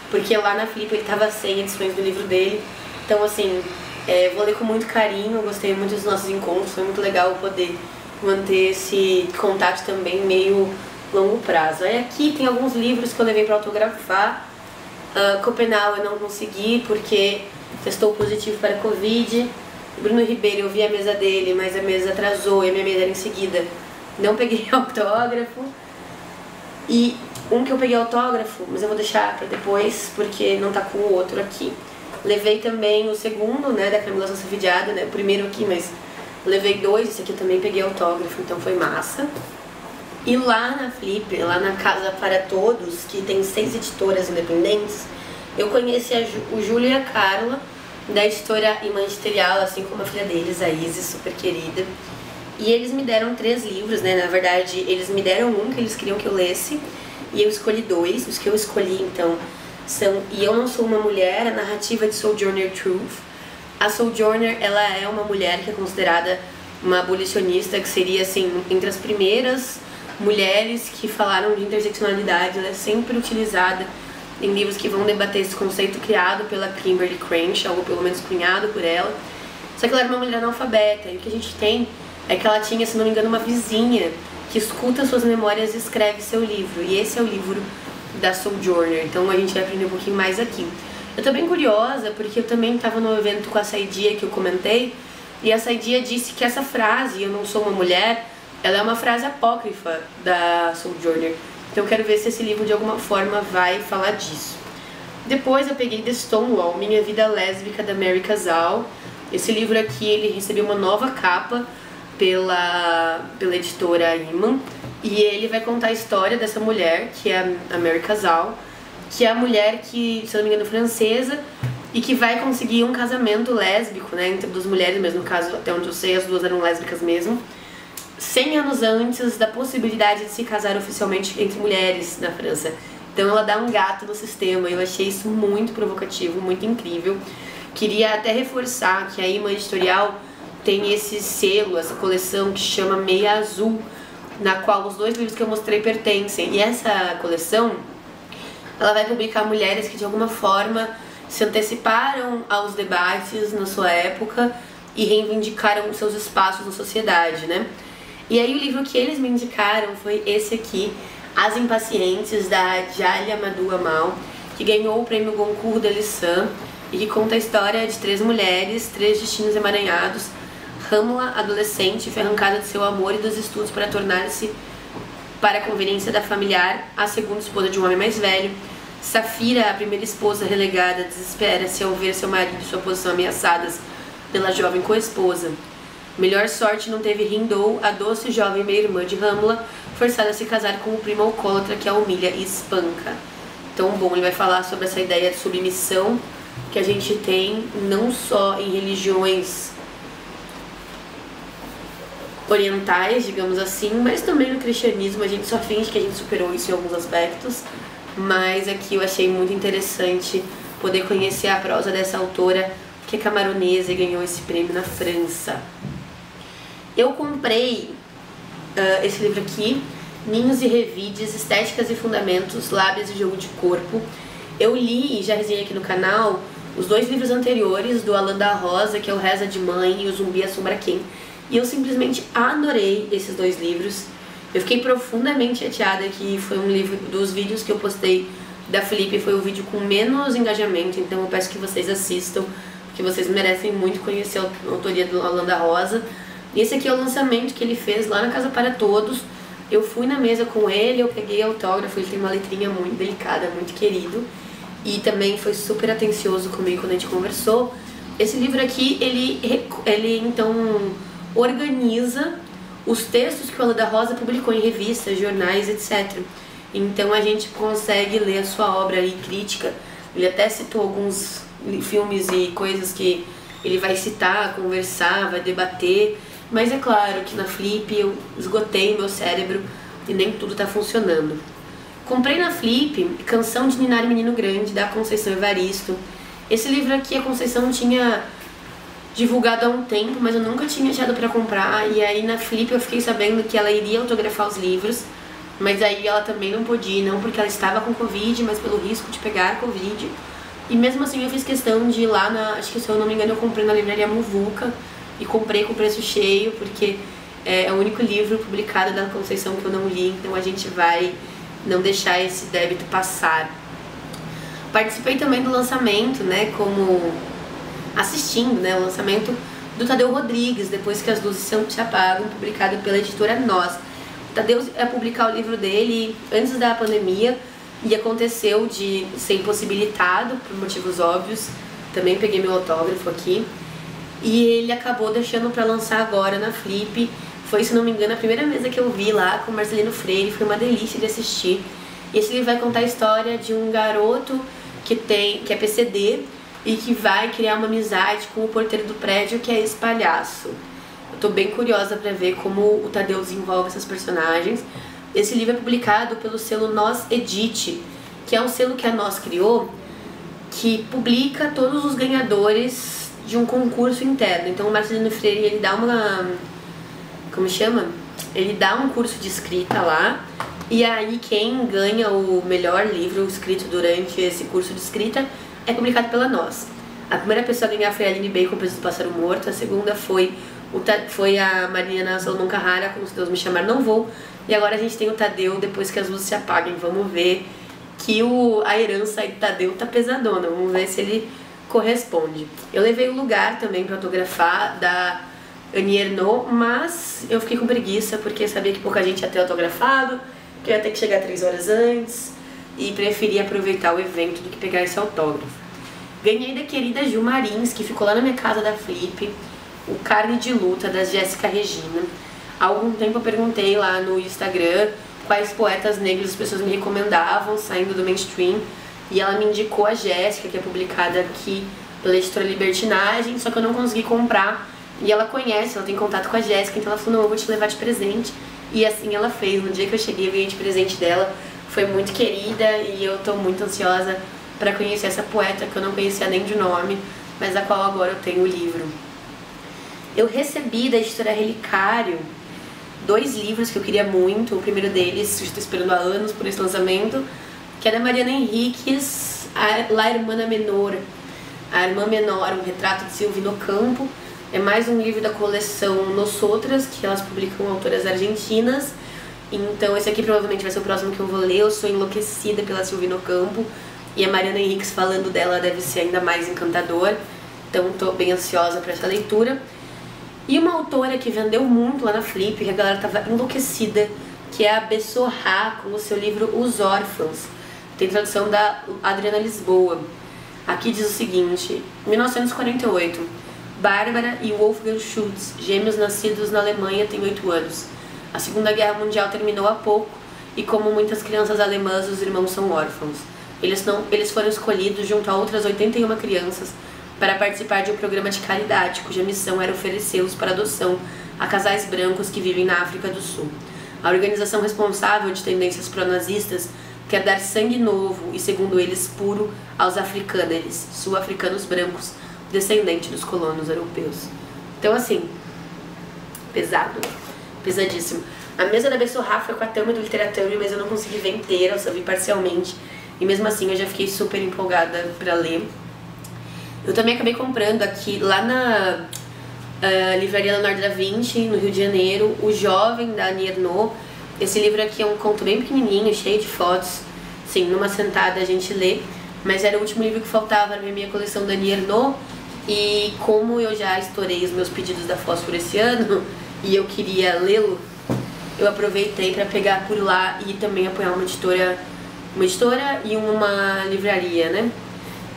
porque lá na Flip ele tava sem edições do livro dele. Então, assim, é, vou ler com muito carinho, gostei muito dos nossos encontros, foi muito legal poder manter esse contato também meio longo prazo. Aí aqui tem alguns livros que eu levei para autografar. Uh, Copenau eu não consegui porque testou positivo para Covid. Bruno Ribeiro, eu vi a mesa dele, mas a mesa atrasou e a minha mesa era em seguida. Não peguei autógrafo. E um que eu peguei autógrafo, mas eu vou deixar para depois, porque não tá com o outro aqui. Levei também o segundo, né, da Camila Sassavidiada, né, o primeiro aqui, mas levei dois, esse aqui eu também peguei autógrafo, então foi massa. E lá na Flip, lá na Casa para Todos, que tem seis editoras independentes, eu conheci a Ju, o Júlio e a Carla, da editora Imagisterial, assim como a filha deles, a Isis, super querida. E eles me deram três livros, né, na verdade, eles me deram um que eles queriam que eu lesse, e eu escolhi dois, os que eu escolhi, então, são E Eu Não Sou Uma Mulher, a narrativa de Sojourner Truth. A Sojourner, ela é uma mulher que é considerada uma abolicionista, que seria, assim, entre as primeiras mulheres que falaram de interseccionalidade. Ela é sempre utilizada em livros que vão debater esse conceito criado pela Kimberly Crenshaw, ou pelo menos cunhado por ela. Só que ela era uma mulher analfabeta, e o que a gente tem é que ela tinha, se não me engano, uma vizinha que escuta suas memórias e escreve seu livro, e esse é o livro da Sojourner, então a gente vai aprender um pouquinho mais aqui. Eu tô bem curiosa porque eu também estava no evento com a Saidiya que eu comentei, e a Saidiya disse que essa frase, eu não sou uma mulher, ela é uma frase apócrifa da Sojourner, então eu quero ver se esse livro de alguma forma vai falar disso. Depois eu peguei The Stonewall, Minha Vida Lésbica, da Mary Casal. Esse livro aqui, ele recebeu uma nova capa pela, pela editora Iman, e ele vai contar a história dessa mulher, que é a Mary Casal, que é a mulher que, se não me engano, é francesa, e que vai conseguir um casamento lésbico, né, entre duas mulheres, mas no caso, até onde eu sei, as duas eram lésbicas mesmo, cem anos antes da possibilidade de se casar oficialmente entre mulheres na França. Então ela dá um gato no sistema, eu achei isso muito provocativo, muito incrível. Queria até reforçar que a Imã Editorial tem esse selo, essa coleção que chama Meia Azul, na qual os dois livros que eu mostrei pertencem. E essa coleção, ela vai publicar mulheres que de alguma forma se anteciparam aos debates na sua época e reivindicaram seus espaços na sociedade, né? E aí o livro que eles me indicaram foi esse aqui, As Impacientes, da Djalla Madou Amal, que ganhou o prêmio Goncourt de Lissan e que conta a história de três mulheres, três destinos emaranhados. Hamla, adolescente, foi arrancada de seu amor e dos estudos para tornar-se, para a conveniência da familiar, a segunda esposa de um homem mais velho. Safira, a primeira esposa relegada, desespera-se ao ver seu marido e sua posição ameaçadas pela jovem co-esposa. Melhor sorte não teve Rindou, a doce jovem meia-irmã de Hamla, forçada a se casar com o primo alcoólatra que a humilha e espanca. Então, bom, ele vai falar sobre essa ideia de submissão que a gente tem não só em religiões orientais, digamos assim, mas também no cristianismo. A gente só finge que a gente superou isso em alguns aspectos, mas aqui eu achei muito interessante poder conhecer a prosa dessa autora, que é camaronesa e ganhou esse prêmio na França. Eu comprei uh, esse livro aqui, Ninhos e Revides, Estéticas e Fundamentos, Lábios e Jogo de Corpo. Eu li, já resenhei aqui no canal, os dois livros anteriores do Alain da Rosa, que é o Reza de Mãe e o Zumbi Assombra Quem. E eu simplesmente adorei esses dois livros. Eu fiquei profundamente chateada que foi um livro dos vídeos que eu postei da Felipe, foi o vídeo com menos engajamento, então eu peço que vocês assistam, porque vocês merecem muito conhecer a autoria do Alain da Rosa. E esse aqui é o lançamento que ele fez lá na Casa para Todos. Eu fui na mesa com ele, eu peguei autógrafo, ele tem uma letrinha muito delicada, muito querido. E também foi super atencioso comigo quando a gente conversou. Esse livro aqui, ele, ele então organiza os textos que o Alain da Rosa publicou em revistas, jornais, etcétera. Então a gente consegue ler a sua obra e crítica. Ele até citou alguns filmes e coisas que ele vai citar, conversar, vai debater. Mas é claro que na Flip eu esgotei meu cérebro e nem tudo tá funcionando. Comprei na Flip Canção de Ninar Menino Grande, da Conceição Evaristo. Esse livro aqui a Conceição tinha divulgado há um tempo, mas eu nunca tinha achado pra comprar. E aí na Flip eu fiquei sabendo que ela iria autografar os livros, mas aí ela também não podia, não porque ela estava com Covid, mas pelo risco de pegar Covid. E mesmo assim eu fiz questão de ir lá na... acho que se eu não me engano eu comprei na livraria Muvuca, e comprei com preço cheio, porque é o único livro publicado da Conceição que eu não li, então a gente vai não deixar esse débito passar. Participei também do lançamento, né, como assistindo, né, o lançamento do Tadeu Rodrigues, Depois que as Luzes Se Apagam, publicado pela editora Nós. O Tadeu ia publicar o livro dele antes da pandemia, e aconteceu de ser impossibilitado por motivos óbvios, também peguei meu autógrafo aqui. E ele acabou deixando pra lançar agora na Flip. Foi, se não me engano, a primeira mesa que eu vi lá com o Marcelino Freire. Foi uma delícia de assistir. E esse livro vai contar a história de um garoto que, tem, que é P C D e que vai criar uma amizade com o porteiro do prédio, que é esse palhaço. Eu tô bem curiosa pra ver como o Tadeu desenvolve essas personagens. Esse livro é publicado pelo selo Nós Edite, que é um selo que a Nós criou, que publica todos os ganhadores de um concurso interno. Então o Marcelino Freire, ele dá uma... como chama? Ele dá um curso de escrita lá, e aí quem ganha o melhor livro escrito durante esse curso de escrita é publicado pela Nós. A primeira pessoa a ganhar foi a Aline Bacon, Preso do Pássaro Morto. A segunda foi, o ta... foi a Mariana Salomão Carrara, Como Se Deus Me Chamar Não Vou. E agora a gente tem o Tadeu, Depois que as Luzes Se Apaguem. Vamos ver que o... a herança aí do Tadeu tá pesadona. Vamos ver se ele corresponde. Eu levei o lugar também para autografar da Annie Ernaux, mas eu fiquei com preguiça porque sabia que pouca gente ia ter autografado, que eu ia ter que chegar três horas antes, e preferi aproveitar o evento do que pegar esse autógrafo. Ganhei da querida Gil Marins, que ficou lá na minha casa da Flip, o Carne de Luta, da Jéssica Regina. Há algum tempo eu perguntei lá no Instagram quais poetas negros as pessoas me recomendavam saindo do mainstream. E ela me indicou a Jéssica, que é publicada aqui pela editora Libertinagem, só que eu não consegui comprar. E ela conhece, ela tem contato com a Jéssica, então ela falou, não, eu vou te levar de presente. E assim ela fez. No dia que eu cheguei, eu ganhei de presente dela foi muito querida e eu tô muito ansiosa para conhecer essa poeta que eu não conhecia nem de nome, mas a qual agora eu tenho o livro. Eu recebi da editora Relicário dois livros que eu queria muito. O primeiro deles, estou esperando há anos por esse lançamento, que é da Mariana Henriques, La Hermana Menor, A Irmã Menor, um retrato de Silvino Campo. É mais um livro da coleção Nosotras, que elas publicam autoras argentinas. Então esse aqui provavelmente vai ser o próximo que eu vou ler. Eu sou enlouquecida pela Silvino Campo, e a Mariana Henriques falando dela deve ser ainda mais encantador. Então tô bem ansiosa para essa leitura. E uma autora que vendeu muito lá na Flip, que a galera tava enlouquecida, que é a Bessie Smith, com o seu livro Os Órfãos. Tem tradução da Adriana Lisboa. Aqui diz o seguinte: mil novecentos e quarenta e oito, Bárbara e Wolfgang Schultz, gêmeos nascidos na Alemanha, têm oito anos. A Segunda Guerra Mundial terminou há pouco e, como muitas crianças alemãs, os irmãos são órfãos. Eles, não, eles foram escolhidos junto a outras oitenta e uma crianças para participar de um programa de caridade, cuja missão era oferecê-los para adoção a casais brancos que vivem na África do Sul. A organização responsável de tendências pró-nazistas quer dar sangue novo e, segundo eles, puro aos africâneres, sul-africanos brancos, descendentes dos colonos europeus. Então, assim, pesado, pesadíssimo. A mesa da Bessie Smith foi com a thumb do Literatame, mas eu não consegui ver inteira, eu só vi parcialmente. E mesmo assim eu já fiquei super empolgada pra ler. Eu também acabei comprando aqui, lá na uh, Livraria Leonardo da Vinci, no Rio de Janeiro, O Jovem, da Annie Ernaux. Esse livro aqui é um conto bem pequenininho, cheio de fotos. Sim, numa sentada a gente lê. Mas era o último livro que faltava na minha coleção da Annie Ernaux. E como eu já estourei os meus pedidos da Fósforo esse ano, e eu queria lê-lo, eu aproveitei pra pegar por lá e também apoiar uma editora, uma editora e uma livraria, né?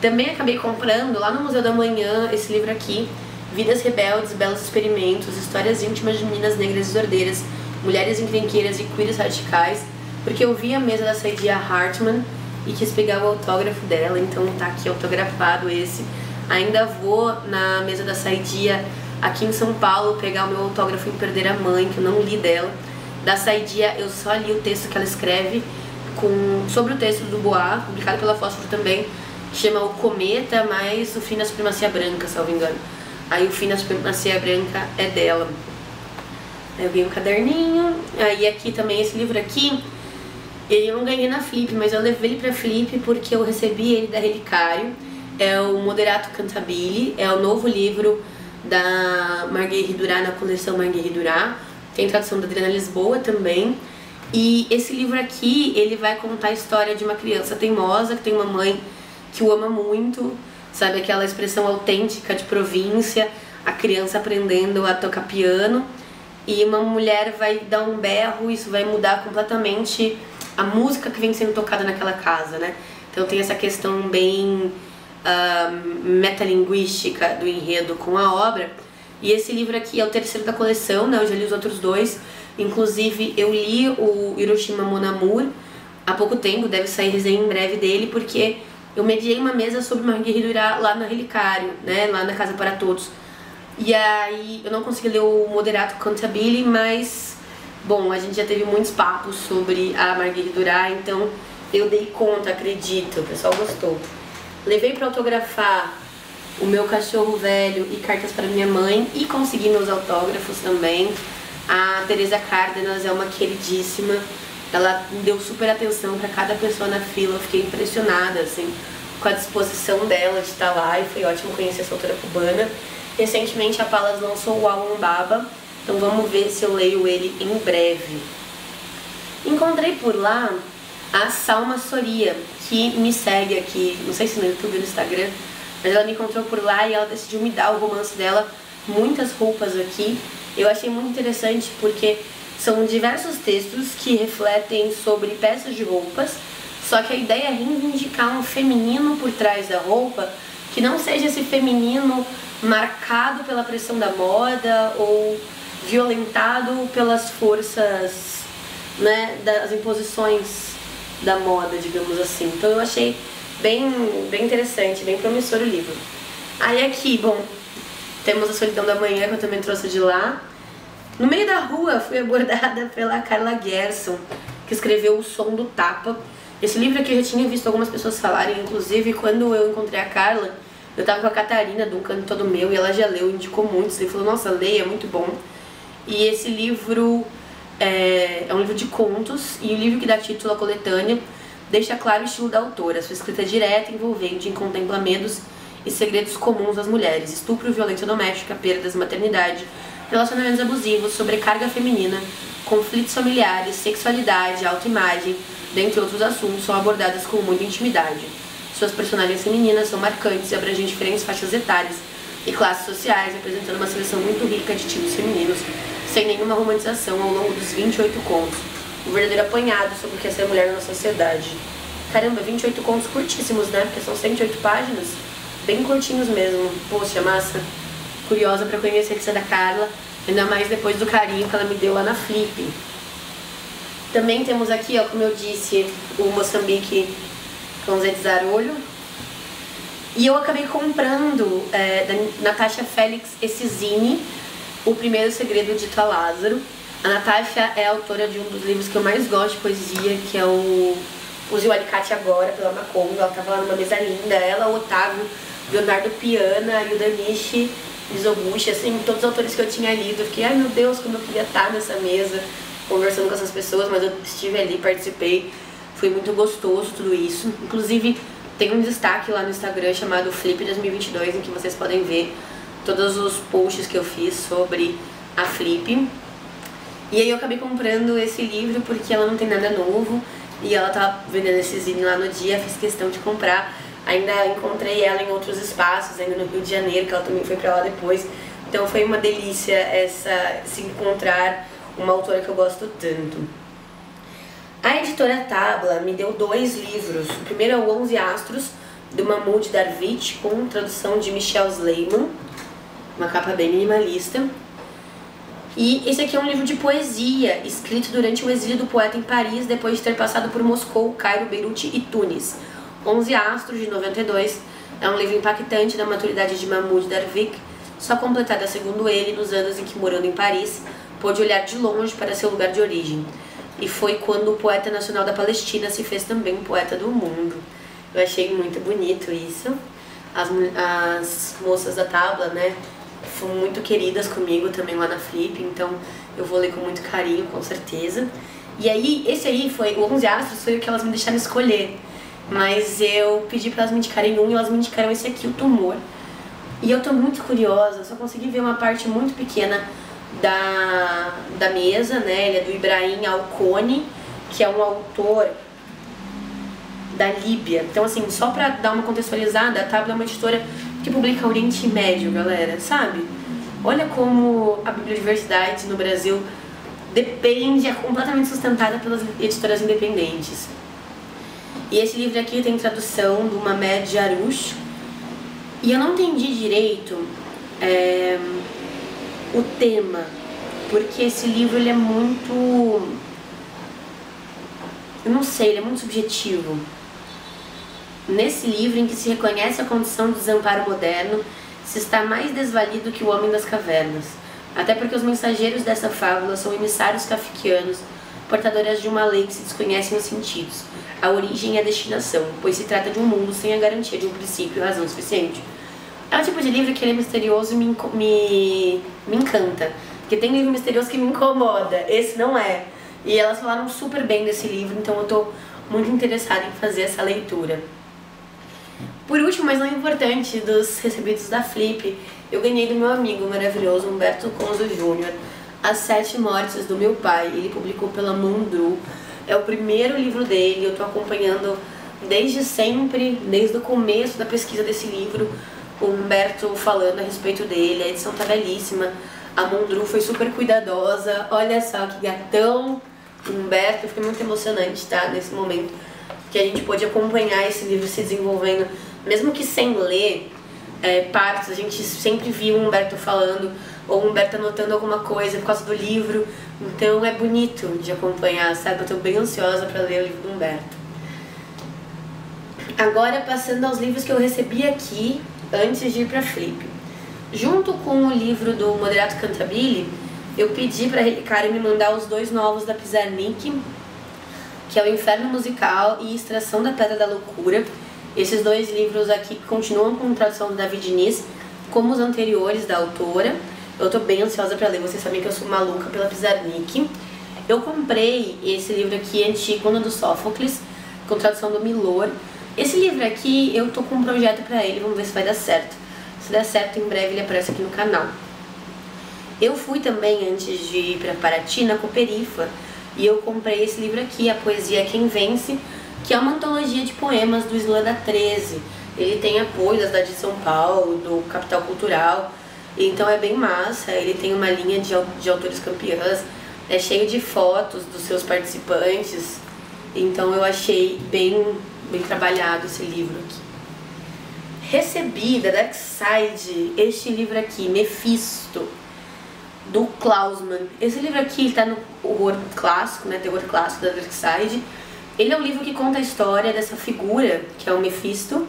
Também acabei comprando, lá no Museu da Manhã, esse livro aqui, Vidas Rebeldes, Belos Experimentos, Histórias Íntimas de Meninas Negras e Sordeiras, Mulheres Encrenqueiras e Queers Radicais, porque eu vi a mesa da Saidiya Hartman e quis pegar o autógrafo dela, então tá aqui autografado esse. Ainda vou na mesa da Saidiya aqui em São Paulo pegar o meu autógrafo em Perder a Mãe, que eu não li dela. Da Saidiya eu só li o texto que ela escreve, com, sobre o texto do Bois, publicado pela Fósforo também, que chama O Cometa, mais O Fim da Supremacia Branca, se eu não me engano. Aí O Fim da Supremacia Branca é dela. Aí eu ganhei um caderninho. Aí aqui também, esse livro aqui, ele eu não ganhei na Flip, mas eu levei ele pra Flip porque eu recebi ele da Relicário. É o Moderato Cantabile, é o novo livro da Marguerite Duras, na coleção Marguerite Duras. Tem tradução da Adriana Lisboa também. E esse livro aqui, ele vai contar a história de uma criança teimosa, que tem uma mãe que o ama muito, sabe, aquela expressão autêntica de província, a criança aprendendo a tocar piano, e uma mulher vai dar um berro, isso vai mudar completamente a música que vem sendo tocada naquela casa, né? Então tem essa questão bem uh, metalinguística do enredo com a obra. E esse livro aqui é o terceiro da coleção, né? Eu já li os outros dois. Inclusive, eu li o Hiroshima Mon Amour há pouco tempo, deve sair resenha em breve dele, porque eu mediei uma mesa sobre Marguerite Duras lá na Relicário, né? Lá na Casa para Todos. E aí eu não consegui ler o Moderato Cantabile, mas, bom, a gente já teve muitos papos sobre a Marguerite Duras, então eu dei conta, acredito, o pessoal gostou. Levei para autografar O Meu Cachorro Velho e Cartas para Minha Mãe, e consegui meus autógrafos também. A Teresa Cárdenas é uma queridíssima, ela deu super atenção para cada pessoa na fila, eu fiquei impressionada, assim, com a disposição dela de estar lá, e foi ótimo conhecer essa autora cubana. Recentemente a Palas lançou o álbum Baba, então vamos ver se eu leio ele em breve. Encontrei por lá a Salma Soria, que me segue aqui, não sei se no YouTube ou no Instagram, mas ela me encontrou por lá e ela decidiu me dar o romance dela, Muitas Roupas Aqui. Eu achei muito interessante porque são diversos textos que refletem sobre peças de roupas, só que a ideia é reivindicar um feminino por trás da roupa, que não seja esse feminino marcado pela pressão da moda ou violentado pelas forças, né, das imposições da moda, digamos assim. Então eu achei bem, bem interessante, bem promissor o livro. Aí aqui, bom, temos A Solidão da Manhã, que eu também trouxe de lá. No meio da rua, fui abordada pela Carla Gerson, que escreveu O Som do Tapa. Esse livro aqui eu já tinha visto algumas pessoas falarem, inclusive quando eu encontrei a Carla, eu tava com a Catarina do Um Canto Todo Meu e ela já leu, indicou muito, ele falou, nossa, leia, é muito bom. E esse livro é, é um livro de contos e o livro que dá título à coletânea deixa claro o estilo da autora, sua escrita direta, envolvente, em contempla medos e segredos comuns às mulheres, estupro, violência doméstica, perdas, maternidade, relacionamentos abusivos, sobrecarga feminina, conflitos familiares, sexualidade, autoimagem, dentre outros assuntos, são abordadas com muita intimidade. Suas personagens femininas são marcantes e abrangem diferentes faixas etárias e classes sociais, apresentando uma seleção muito rica de tipos femininos, sem nenhuma romantização ao longo dos vinte e oito contos. O verdadeiro apanhado sobre o que é ser mulher na sociedade. Caramba, vinte e oito contos curtíssimos, né? Porque são cento e oito páginas, bem curtinhos mesmo. Poxa, massa. Curiosa para conhecer essa da Carla, ainda mais depois do carinho que ela me deu lá na Flip. Também temos aqui, ó, como eu disse, o Moçambique com Zé Zarolho. E eu acabei comprando é, da Natasha Félix esse zine, O Primeiro Segredo de Tua Lázaro. A Natasha é a autora de um dos livros que eu mais gosto de poesia, que é o Use o Alicate Agora, pela Macondo. Ela tava lá numa mesa linda, ela, o Otávio, Leonardo Piana e o Danishi Mizoguchi, assim, todos os autores que eu tinha lido. Eu fiquei, ai meu Deus, como eu queria estar nessa mesa conversando com essas pessoas, mas eu estive ali, participei, foi muito gostoso tudo isso. Inclusive, tem um destaque lá no Instagram chamado Flip dois mil e vinte e dois, em que vocês podem ver todos os posts que eu fiz sobre a Flip. E aí eu acabei comprando esse livro porque ela não tem nada novo e ela tava vendendo esse zine lá no dia, fiz questão de comprar. Ainda encontrei ela em outros espaços, ainda no Rio de Janeiro, que ela também foi pra lá depois. Então foi uma delícia essa, se encontrar uma autora que eu gosto tanto. A editora Tabla me deu dois livros. O primeiro é o Onze Astros, do Mahmoud Darwich, com tradução de Michel Sleiman, uma capa bem minimalista. E esse aqui é um livro de poesia, escrito durante o exílio do poeta em Paris, depois de ter passado por Moscou, Cairo, Beirute e Tunis. Onze Astros, de noventa e dois, é um livro impactante da maturidade de Mahmoud Darwich, só completada, segundo ele, nos anos em que, morando em Paris, pôde olhar de longe para seu lugar de origem. E foi quando o poeta nacional da Palestina se fez também um poeta do mundo. Eu achei muito bonito isso. As, as moças da Tabla, né, foram muito queridas comigo também lá na Flip, então eu vou ler com muito carinho, com certeza. E aí, esse aí foi, o Onze Astros foi o que elas me deixaram escolher. Mas eu pedi pra elas me indicarem um e elas me indicaram esse aqui, O Tumor. E eu tô muito curiosa, só consegui ver uma parte muito pequena da, da mesa, né? Ele é do Ibrahim Alcone, que é um autor da Líbia. Então, assim, só pra dar uma contextualizada, a Tabla é uma editora que publica Oriente Médio, galera, sabe? Olha como a bibliodiversidade no Brasil depende, é completamente sustentada pelas editoras independentes. E esse livro aqui tem tradução do Mamed Jarouche. E eu não entendi direito é, o tema, porque esse livro ele é muito... Eu não sei, ele é muito subjetivo. Nesse livro em que se reconhece a condição de desamparo moderno, se está mais desvalido que o homem das cavernas. Até porque os mensageiros dessa fábula são emissários kafkianos, portadoras de uma lei que se desconhecem os sentidos, a origem e a destinação, pois se trata de um mundo sem a garantia de um princípio e razão suficiente. É um tipo de livro que ele é misterioso e me, me, me encanta, porque tem livro misterioso que me incomoda, esse não é. E elas falaram super bem desse livro, então eu tô muito interessada em fazer essa leitura. Por último, mas não importante, dos recebidos da Flip, eu ganhei do meu amigo maravilhoso Humberto Conzo Júnior As Sete Mortes do Meu Pai. Ele publicou pela Mondru. É o primeiro livro dele, eu tô acompanhando desde sempre, desde o começo da pesquisa desse livro, o Humberto falando a respeito dele, a edição tá belíssima, a Mondru foi super cuidadosa, olha só que gatão, Humberto, foi muito emocionante, tá, nesse momento, que a gente pôde acompanhar esse livro se desenvolvendo, mesmo que sem ler é, partes, a gente sempre viu o Humberto falando, ou o Humberto anotando alguma coisa por causa do livro, então é bonito de acompanhar, sabe? Eu tô bem ansiosa pra ler o livro do Humberto. Agora, passando aos livros que eu recebi aqui, antes de ir pra Flip. Junto com o livro do Moderato Cantabile, eu pedi pra Ricardo me mandar os dois novos da Pizarnik, que é O Inferno Musical e Extração da Pedra da Loucura. Esses dois livros aqui continuam com tradução do David Nis, como os anteriores da autora. Eu tô bem ansiosa pra ler, vocês sabem que eu sou maluca pela Pizarnik. Eu comprei esse livro aqui, Antígona, do Sófocles, com tradução do Milor. Esse livro aqui, eu tô com um projeto pra ele, vamos ver se vai dar certo. Se der certo, em breve ele aparece aqui no canal. Eu fui também, antes de ir pra Paraty, na Cooperifa, e eu comprei esse livro aqui, A Poesia Quem Vence, que é uma antologia de poemas do Islã da treze. Ele tem apoio da cidade de São Paulo, do Capital Cultural, então é bem massa. Ele tem uma linha de, de autores campeãs, é cheio de fotos dos seus participantes, então eu achei bem, bem trabalhado esse livro aqui. Recebi da Dark Side este livro aqui, Mefisto, do Klausmann. Esse livro aqui está no horror clássico, né, terror clássico da Dark Side. Ele é um livro que conta a história dessa figura, que é o Mefisto,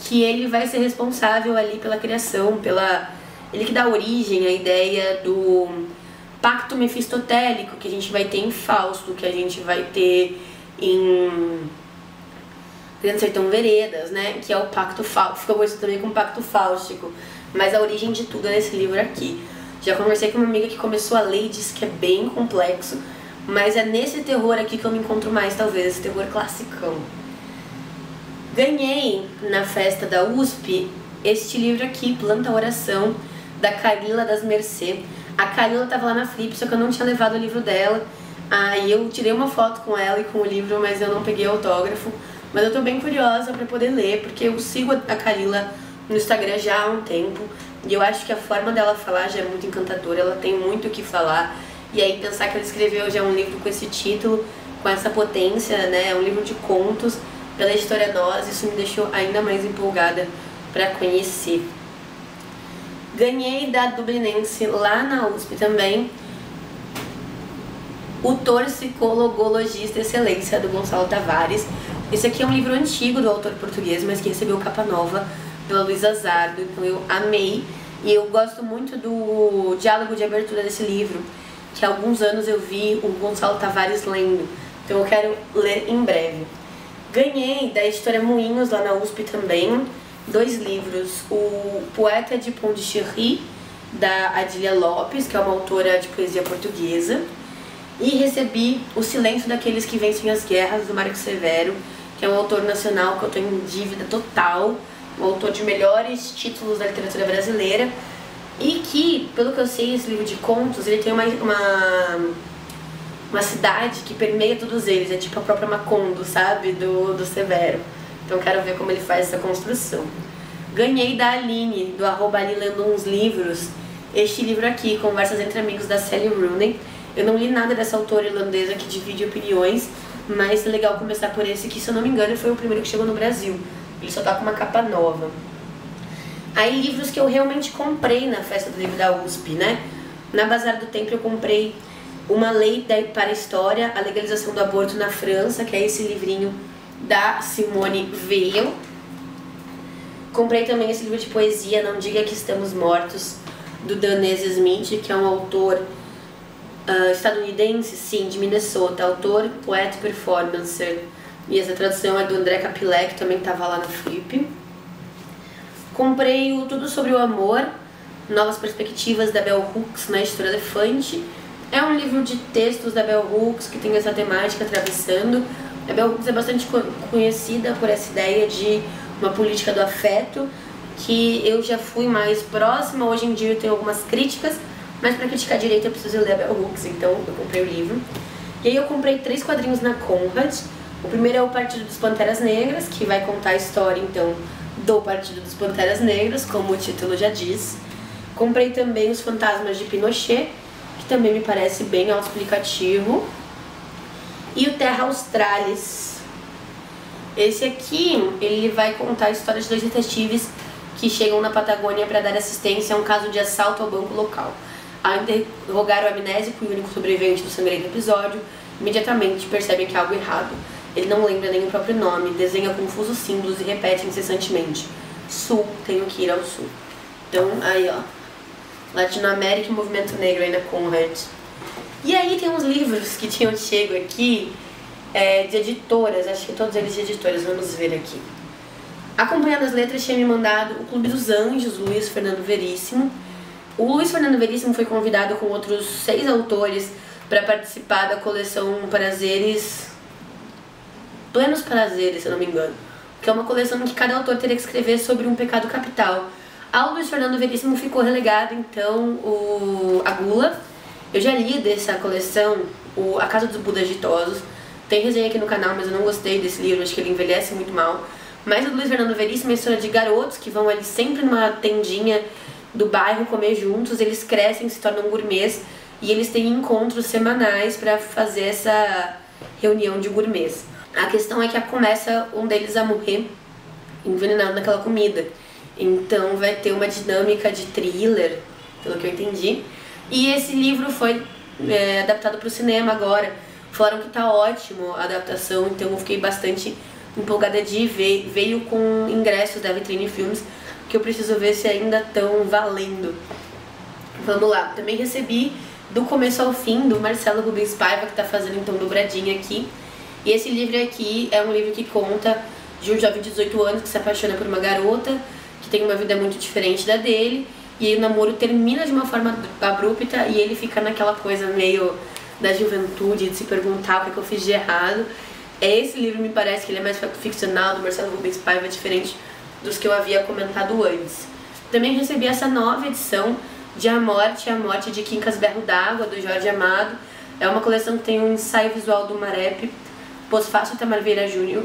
que ele vai ser responsável ali pela criação, pela... ele que dá origem à ideia do pacto mefistotélico que a gente vai ter em Fausto, que a gente vai ter em Grande Sertão Veredas, né, que é o pacto fáustico, ficou conhecido também como pacto fáustico, mas a origem de tudo é nesse livro aqui. Já conversei com uma amiga que começou a ler e disse que é bem complexo, mas é nesse terror aqui que eu me encontro mais, talvez, esse terror classicão. Ganhei na festa da U S P este livro aqui, Planta Oração, da Carila das Mercê. A Carila tava lá na Flip, só que eu não tinha levado o livro dela. Aí eu tirei uma foto com ela e com o livro, mas eu não peguei autógrafo. Mas eu tô bem curiosa pra poder ler, porque eu sigo a Carila no Instagram já há um tempo. E eu acho que a forma dela falar já é muito encantadora, ela tem muito o que falar. E aí pensar que ela escreveu já um livro com esse título, com essa potência, né? É um livro de contos pela editora Nós, isso me deixou ainda mais empolgada para conhecer. Ganhei da Dublinense lá na U S P também o Torcicologologista Excelência, do Gonçalo Tavares. Esse aqui é um livro antigo do autor português, mas que recebeu capa nova pela Luísa Zardo, então eu amei. E eu gosto muito do diálogo de abertura desse livro, que há alguns anos eu vi o Gonçalo Tavares lendo, então eu quero ler em breve. Ganhei da editora Moinhos, lá na U S P também, dois livros, o Poeta de Pondichéry, da Adília Lopes, que é uma autora de poesia portuguesa, e recebi O Silêncio Daqueles que Vencem as Guerras, do Marcos Severo, que é um autor nacional que eu tenho em dívida total, um autor de melhores títulos da literatura brasileira, e que, pelo que eu sei, esse livro de contos, ele tem uma, uma, uma cidade que permeia todos eles, é tipo a própria Macondo, sabe, do, do Severo. Então quero ver como ele faz essa construção. Ganhei da Aline, do arroba ali lendo uns livros, este livro aqui, Conversas entre Amigos, da Sally Rooney. Eu não li nada dessa autora irlandesa que divide opiniões, mas é legal começar por esse que, se eu não me engano, foi o primeiro que chegou no Brasil. Ele só tá com uma capa nova. Aí livros que eu realmente comprei na festa do livro da U S P, né? Na Bazar do Tempo eu comprei Uma Lei para a História, A Legalização do Aborto na França, que é esse livrinho da Simone Weil. Comprei também esse livro de poesia, Não Diga Que Estamos Mortos, do Danese Smith, que é um autor uh, estadunidense, sim, de Minnesota, autor, poeta e performancer. E essa tradução é do André Capilé, que também estava lá na Flip. Comprei o Tudo Sobre o Amor, Novas Perspectivas, da Bell Hooks, na editora Elefante. É um livro de textos da Bell Hooks que tem essa temática atravessando. A Bell Hooks é bastante conhecida por essa ideia de uma política do afeto, que eu já fui mais próxima. Hoje em dia eu tenho algumas críticas, mas para criticar direito eu preciso ler a Bell Hooks, então eu comprei o livro. E aí eu comprei três quadrinhos na Conrad. O primeiro é o Partido dos Panteras Negras, que vai contar a história, então, do Partido dos Panteras Negras, como o título já diz. Comprei também Os Fantasmas de Pinochet, que também me parece bem autoexplicativo. E o Terra Australis. Esse aqui, ele vai contar a história de dois detetives que chegam na Patagônia para dar assistência a um caso de assalto ao banco local. Ao interrogar o amnésico e o único sobrevivente do sangrento episódio, imediatamente percebem que há algo errado. Ele não lembra nem o próprio nome, desenha confusos símbolos e repete incessantemente: Sul, tenho que ir ao Sul. Então, aí ó, Latinoamérica e Movimento Negro, aí na Conrad. E aí tem uns livros que tinham chego aqui é, de editoras, acho que todos eles de editoras, vamos ver aqui. Acompanhando as letras, tinha me mandado o Clube dos Anjos, Luiz Fernando Veríssimo. O Luiz Fernando Veríssimo foi convidado com outros seis autores para participar da coleção Prazeres... Plenos Prazeres, se eu não me engano. Que é uma coleção em que cada autor teria que escrever sobre um pecado capital. Ao Luiz Fernando Veríssimo ficou relegado, então, o... a Gula. Eu já li dessa coleção o... A Casa dos Budas Ditosos. Tem resenha aqui no canal, mas eu não gostei desse livro, acho que ele envelhece muito mal. Mas o Luiz Fernando Veríssimo é a história de garotos que vão ali sempre numa tendinha do bairro comer juntos, eles crescem, se tornam gourmets e eles têm encontros semanais para fazer essa reunião de gourmets. A questão é que começa um deles a morrer envenenado naquela comida. Então vai ter uma dinâmica de thriller, pelo que eu entendi. E esse livro foi é, adaptado para o cinema agora. Falaram que tá ótimo a adaptação, então eu fiquei bastante empolgada de ver. Veio com ingressos da Vitrine Filmes, que eu preciso ver se ainda estão valendo. Vamos lá. Também recebi Do Começo ao Fim, do Marcelo Rubens Paiva, que tá fazendo então dobradinha aqui. E esse livro aqui é um livro que conta de um jovem de dezoito anos que se apaixona por uma garota, que tem uma vida muito diferente da dele, e aí o namoro termina de uma forma abrupta e ele fica naquela coisa meio da juventude, de se perguntar o que, é que eu fiz de errado. Esse livro me parece que ele é mais ficcional, do Marcelo Rubens Paiva, diferente dos que eu havia comentado antes. Também recebi essa nova edição de A Morte, A Morte de Quincas Berro d'Água, do Jorge Amado. É uma coleção que tem um ensaio visual do Marep, pós-fácil Itamar Vieira Júnior,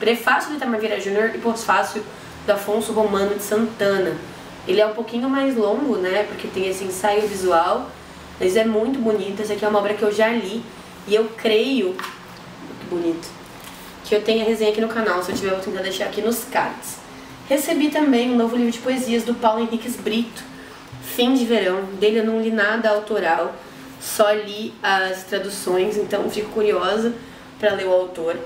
prefácio do Itamar Vieira Júnior e pós-fácio do Afonso Romano de Santana. Ele é um pouquinho mais longo, né, porque tem esse ensaio visual, mas é muito bonito. Essa aqui é uma obra que eu já li e eu creio, que bonito, que eu tenho a resenha aqui no canal. Se eu tiver, eu vou tentar deixar aqui nos cards. Recebi também um novo livro de poesias do Paulo Henriques Brito, Fim de Verão. Dele eu não li nada autoral, só li as traduções, então fico curiosa para ler o autor.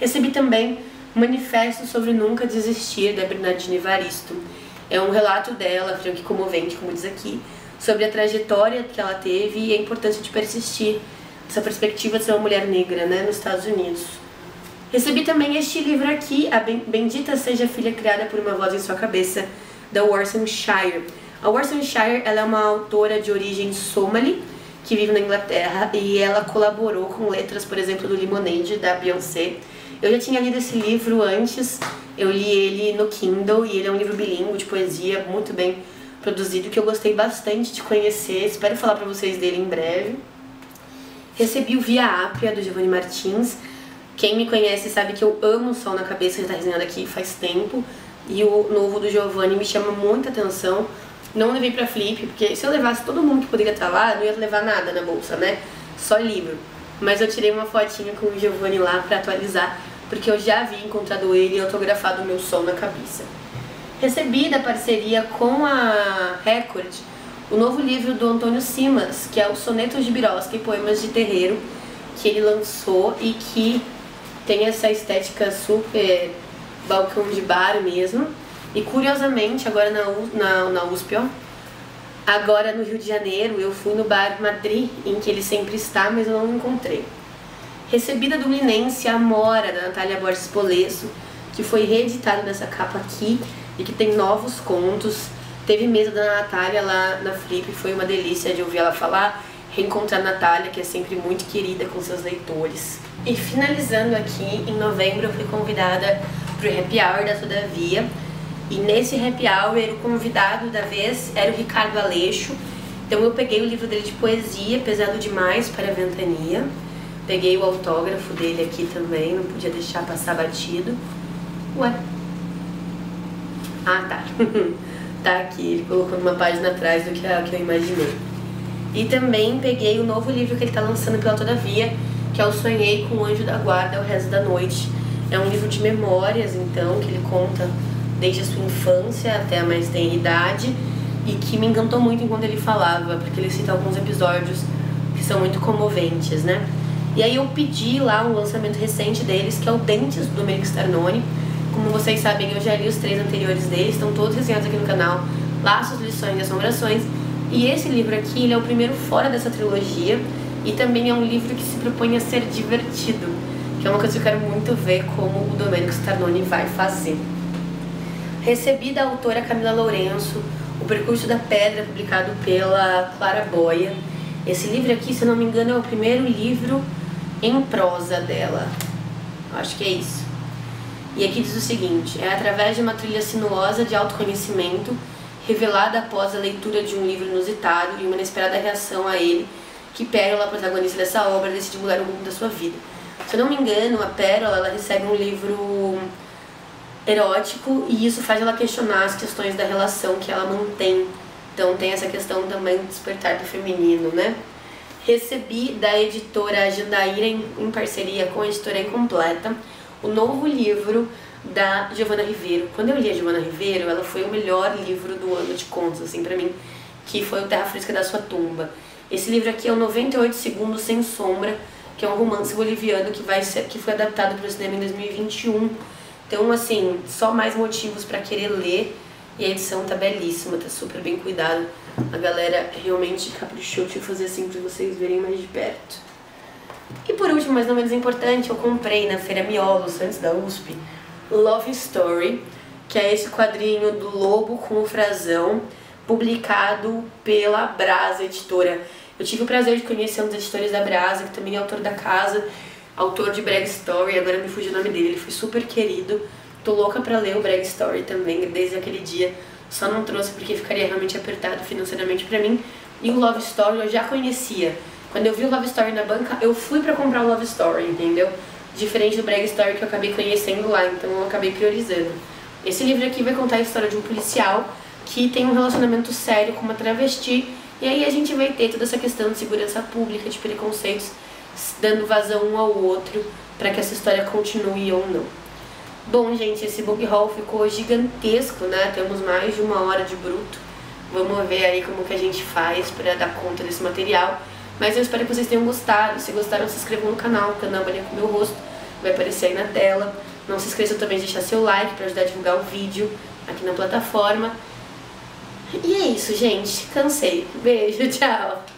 Recebi também um Manifesto sobre Nunca Desistir, da Bernardine Evaristo. É um relato dela, franco e comovente, como diz aqui, sobre a trajetória que ela teve e a importância de persistir, essa perspectiva de ser uma mulher negra, né, nos Estados Unidos. Recebi também este livro aqui, A Bendita Seja a Filha Criada por uma Voz em Sua Cabeça, da Warson Shire. A Warson Shire, ela é uma autora de origem somali, que vive na Inglaterra, e ela colaborou com letras, por exemplo, do Lemonade, da Beyoncé. Eu já tinha lido esse livro antes, eu li ele no Kindle, e ele é um livro bilíngue de poesia, muito bem produzido, que eu gostei bastante de conhecer, espero falar pra vocês dele em breve. Recebi o Via Ápia, do Giovanni Martins. Quem me conhece sabe que eu amo o Sol na Cabeça, já tá resenhando aqui faz tempo. E o novo do Giovanni me chama muita atenção. Não levei pra flip, porque se eu levasse todo mundo que poderia estar lá, não ia levar nada na bolsa, né? Só livro. Mas eu tirei uma fotinha com o Giovanni lá pra atualizar, porque eu já havia encontrado ele e autografado o meu Sol na Cabeça. Recebi da parceria com a Record o novo livro do Antônio Simas, que é o Sonetos de Birosca e Poemas de Terreiro, que ele lançou e que tem essa estética super balcão de bar mesmo. E curiosamente, agora na, na, na U S P, ó, agora no Rio de Janeiro, eu fui no bar Madrid, em que ele sempre está, mas eu não encontrei. Recebi da Dublinense A Mora, da Natália Borges Polesso, que foi reeditado nessa capa aqui e que tem novos contos. Teve mesa da Natália lá na Flip, foi uma delícia de ouvir ela falar, reencontrar a Natália, que é sempre muito querida com seus leitores. E finalizando aqui, em novembro eu fui convidada para o Happy Hour da Todavia, e nesse Happy Hour o convidado da vez era o Ricardo Aleixo. Então eu peguei o livro dele de poesia, Pesado Demais para a Ventania, peguei o autógrafo dele aqui também, não podia deixar passar batido. Ué? Ah, tá. Tá aqui, ele colocou uma página atrás do que eu imaginei. E também peguei o novo livro que ele tá lançando pela Todavia, que é o Sonhei com o Anjo da Guarda, O Resto da Noite. É um livro de memórias, então, que ele conta desde a sua infância até a mais tenra idade, e que me encantou muito enquanto ele falava, porque ele cita alguns episódios que são muito comoventes, né? E aí eu pedi lá um lançamento recente deles, que é o Dentes, do Domenico Starnone. Como vocês sabem, eu já li os três anteriores deles, estão todos resenhados aqui no canal, Laços, Lições e Assombrações. E esse livro aqui, ele é o primeiro fora dessa trilogia, e também é um livro que se propõe a ser divertido, que é uma coisa que eu quero muito ver como o Domênico Starnoni vai fazer. Recebi da autora Camila Lourenço O Percurso da Pedra, publicado pela Clara Boia. Esse livro aqui, se eu não me engano, é o primeiro livro em prosa dela. Acho que é isso. E aqui diz o seguinte: é através de uma trilha sinuosa de autoconhecimento, revelada após a leitura de um livro inusitado e uma inesperada reação a ele, que Pérola, a protagonista dessa obra, decide mudar o rumo da sua vida. Se eu não me engano, a Pérola ela recebe um livro erótico e isso faz ela questionar as questões da relação que ela mantém. Então tem essa questão também do despertar do feminino, né? Recebi da editora Jandaíra, em, em parceria com a editora Incompleta, o novo livro da Giovana Ribeiro. Quando eu li a Giovana Ribeiro, ela foi o melhor livro do ano de contos, assim, pra mim, que foi o Terra Fresca da Sua Tumba. Esse livro aqui é o noventa e oito segundos Sem Sombra, que é um romance boliviano que, vai ser, que foi adaptado para o cinema em dois mil e vinte e um. Então, assim, só mais motivos pra querer ler. E a edição tá belíssima, tá super bem cuidada. A galera realmente caprichou. Deixa eu fazer assim pra vocês verem mais de perto. E por último, mas não menos importante, eu comprei na Feira Miolos, antes da U S P, Love Story, que é esse quadrinho do Lobo com o Frazão, publicado pela Brasa Editora. Eu tive o prazer de conhecer um dos editores da Brasa, que também é autor da casa, autor de Brag Story, agora me fugiu o nome dele, ele foi super querido. Tô louca pra ler o Brag Story também, desde aquele dia, só não trouxe porque ficaria realmente apertado financeiramente pra mim. E o Love Story eu já conhecia. Quando eu vi o Love Story na banca, eu fui pra comprar o Love Story, entendeu? Diferente do Brag Story que eu acabei conhecendo lá, então eu acabei priorizando. Esse livro aqui vai contar a história de um policial que tem um relacionamento sério com uma travesti, e aí a gente vai ter toda essa questão de segurança pública, de preconceitos, dando vazão um ao outro pra que essa história continue ou não. Bom, gente, esse book haul ficou gigantesco, né? Temos mais de uma hora de bruto. Vamos ver aí como que a gente faz pra dar conta desse material. Mas eu espero que vocês tenham gostado. Se gostaram, se inscrevam no canal, o canal Maria com Meu Rosto vai aparecer aí na tela. Não se esqueçam também de deixar seu like pra ajudar a divulgar o vídeo aqui na plataforma. E é isso, gente. Cansei. Beijo, tchau!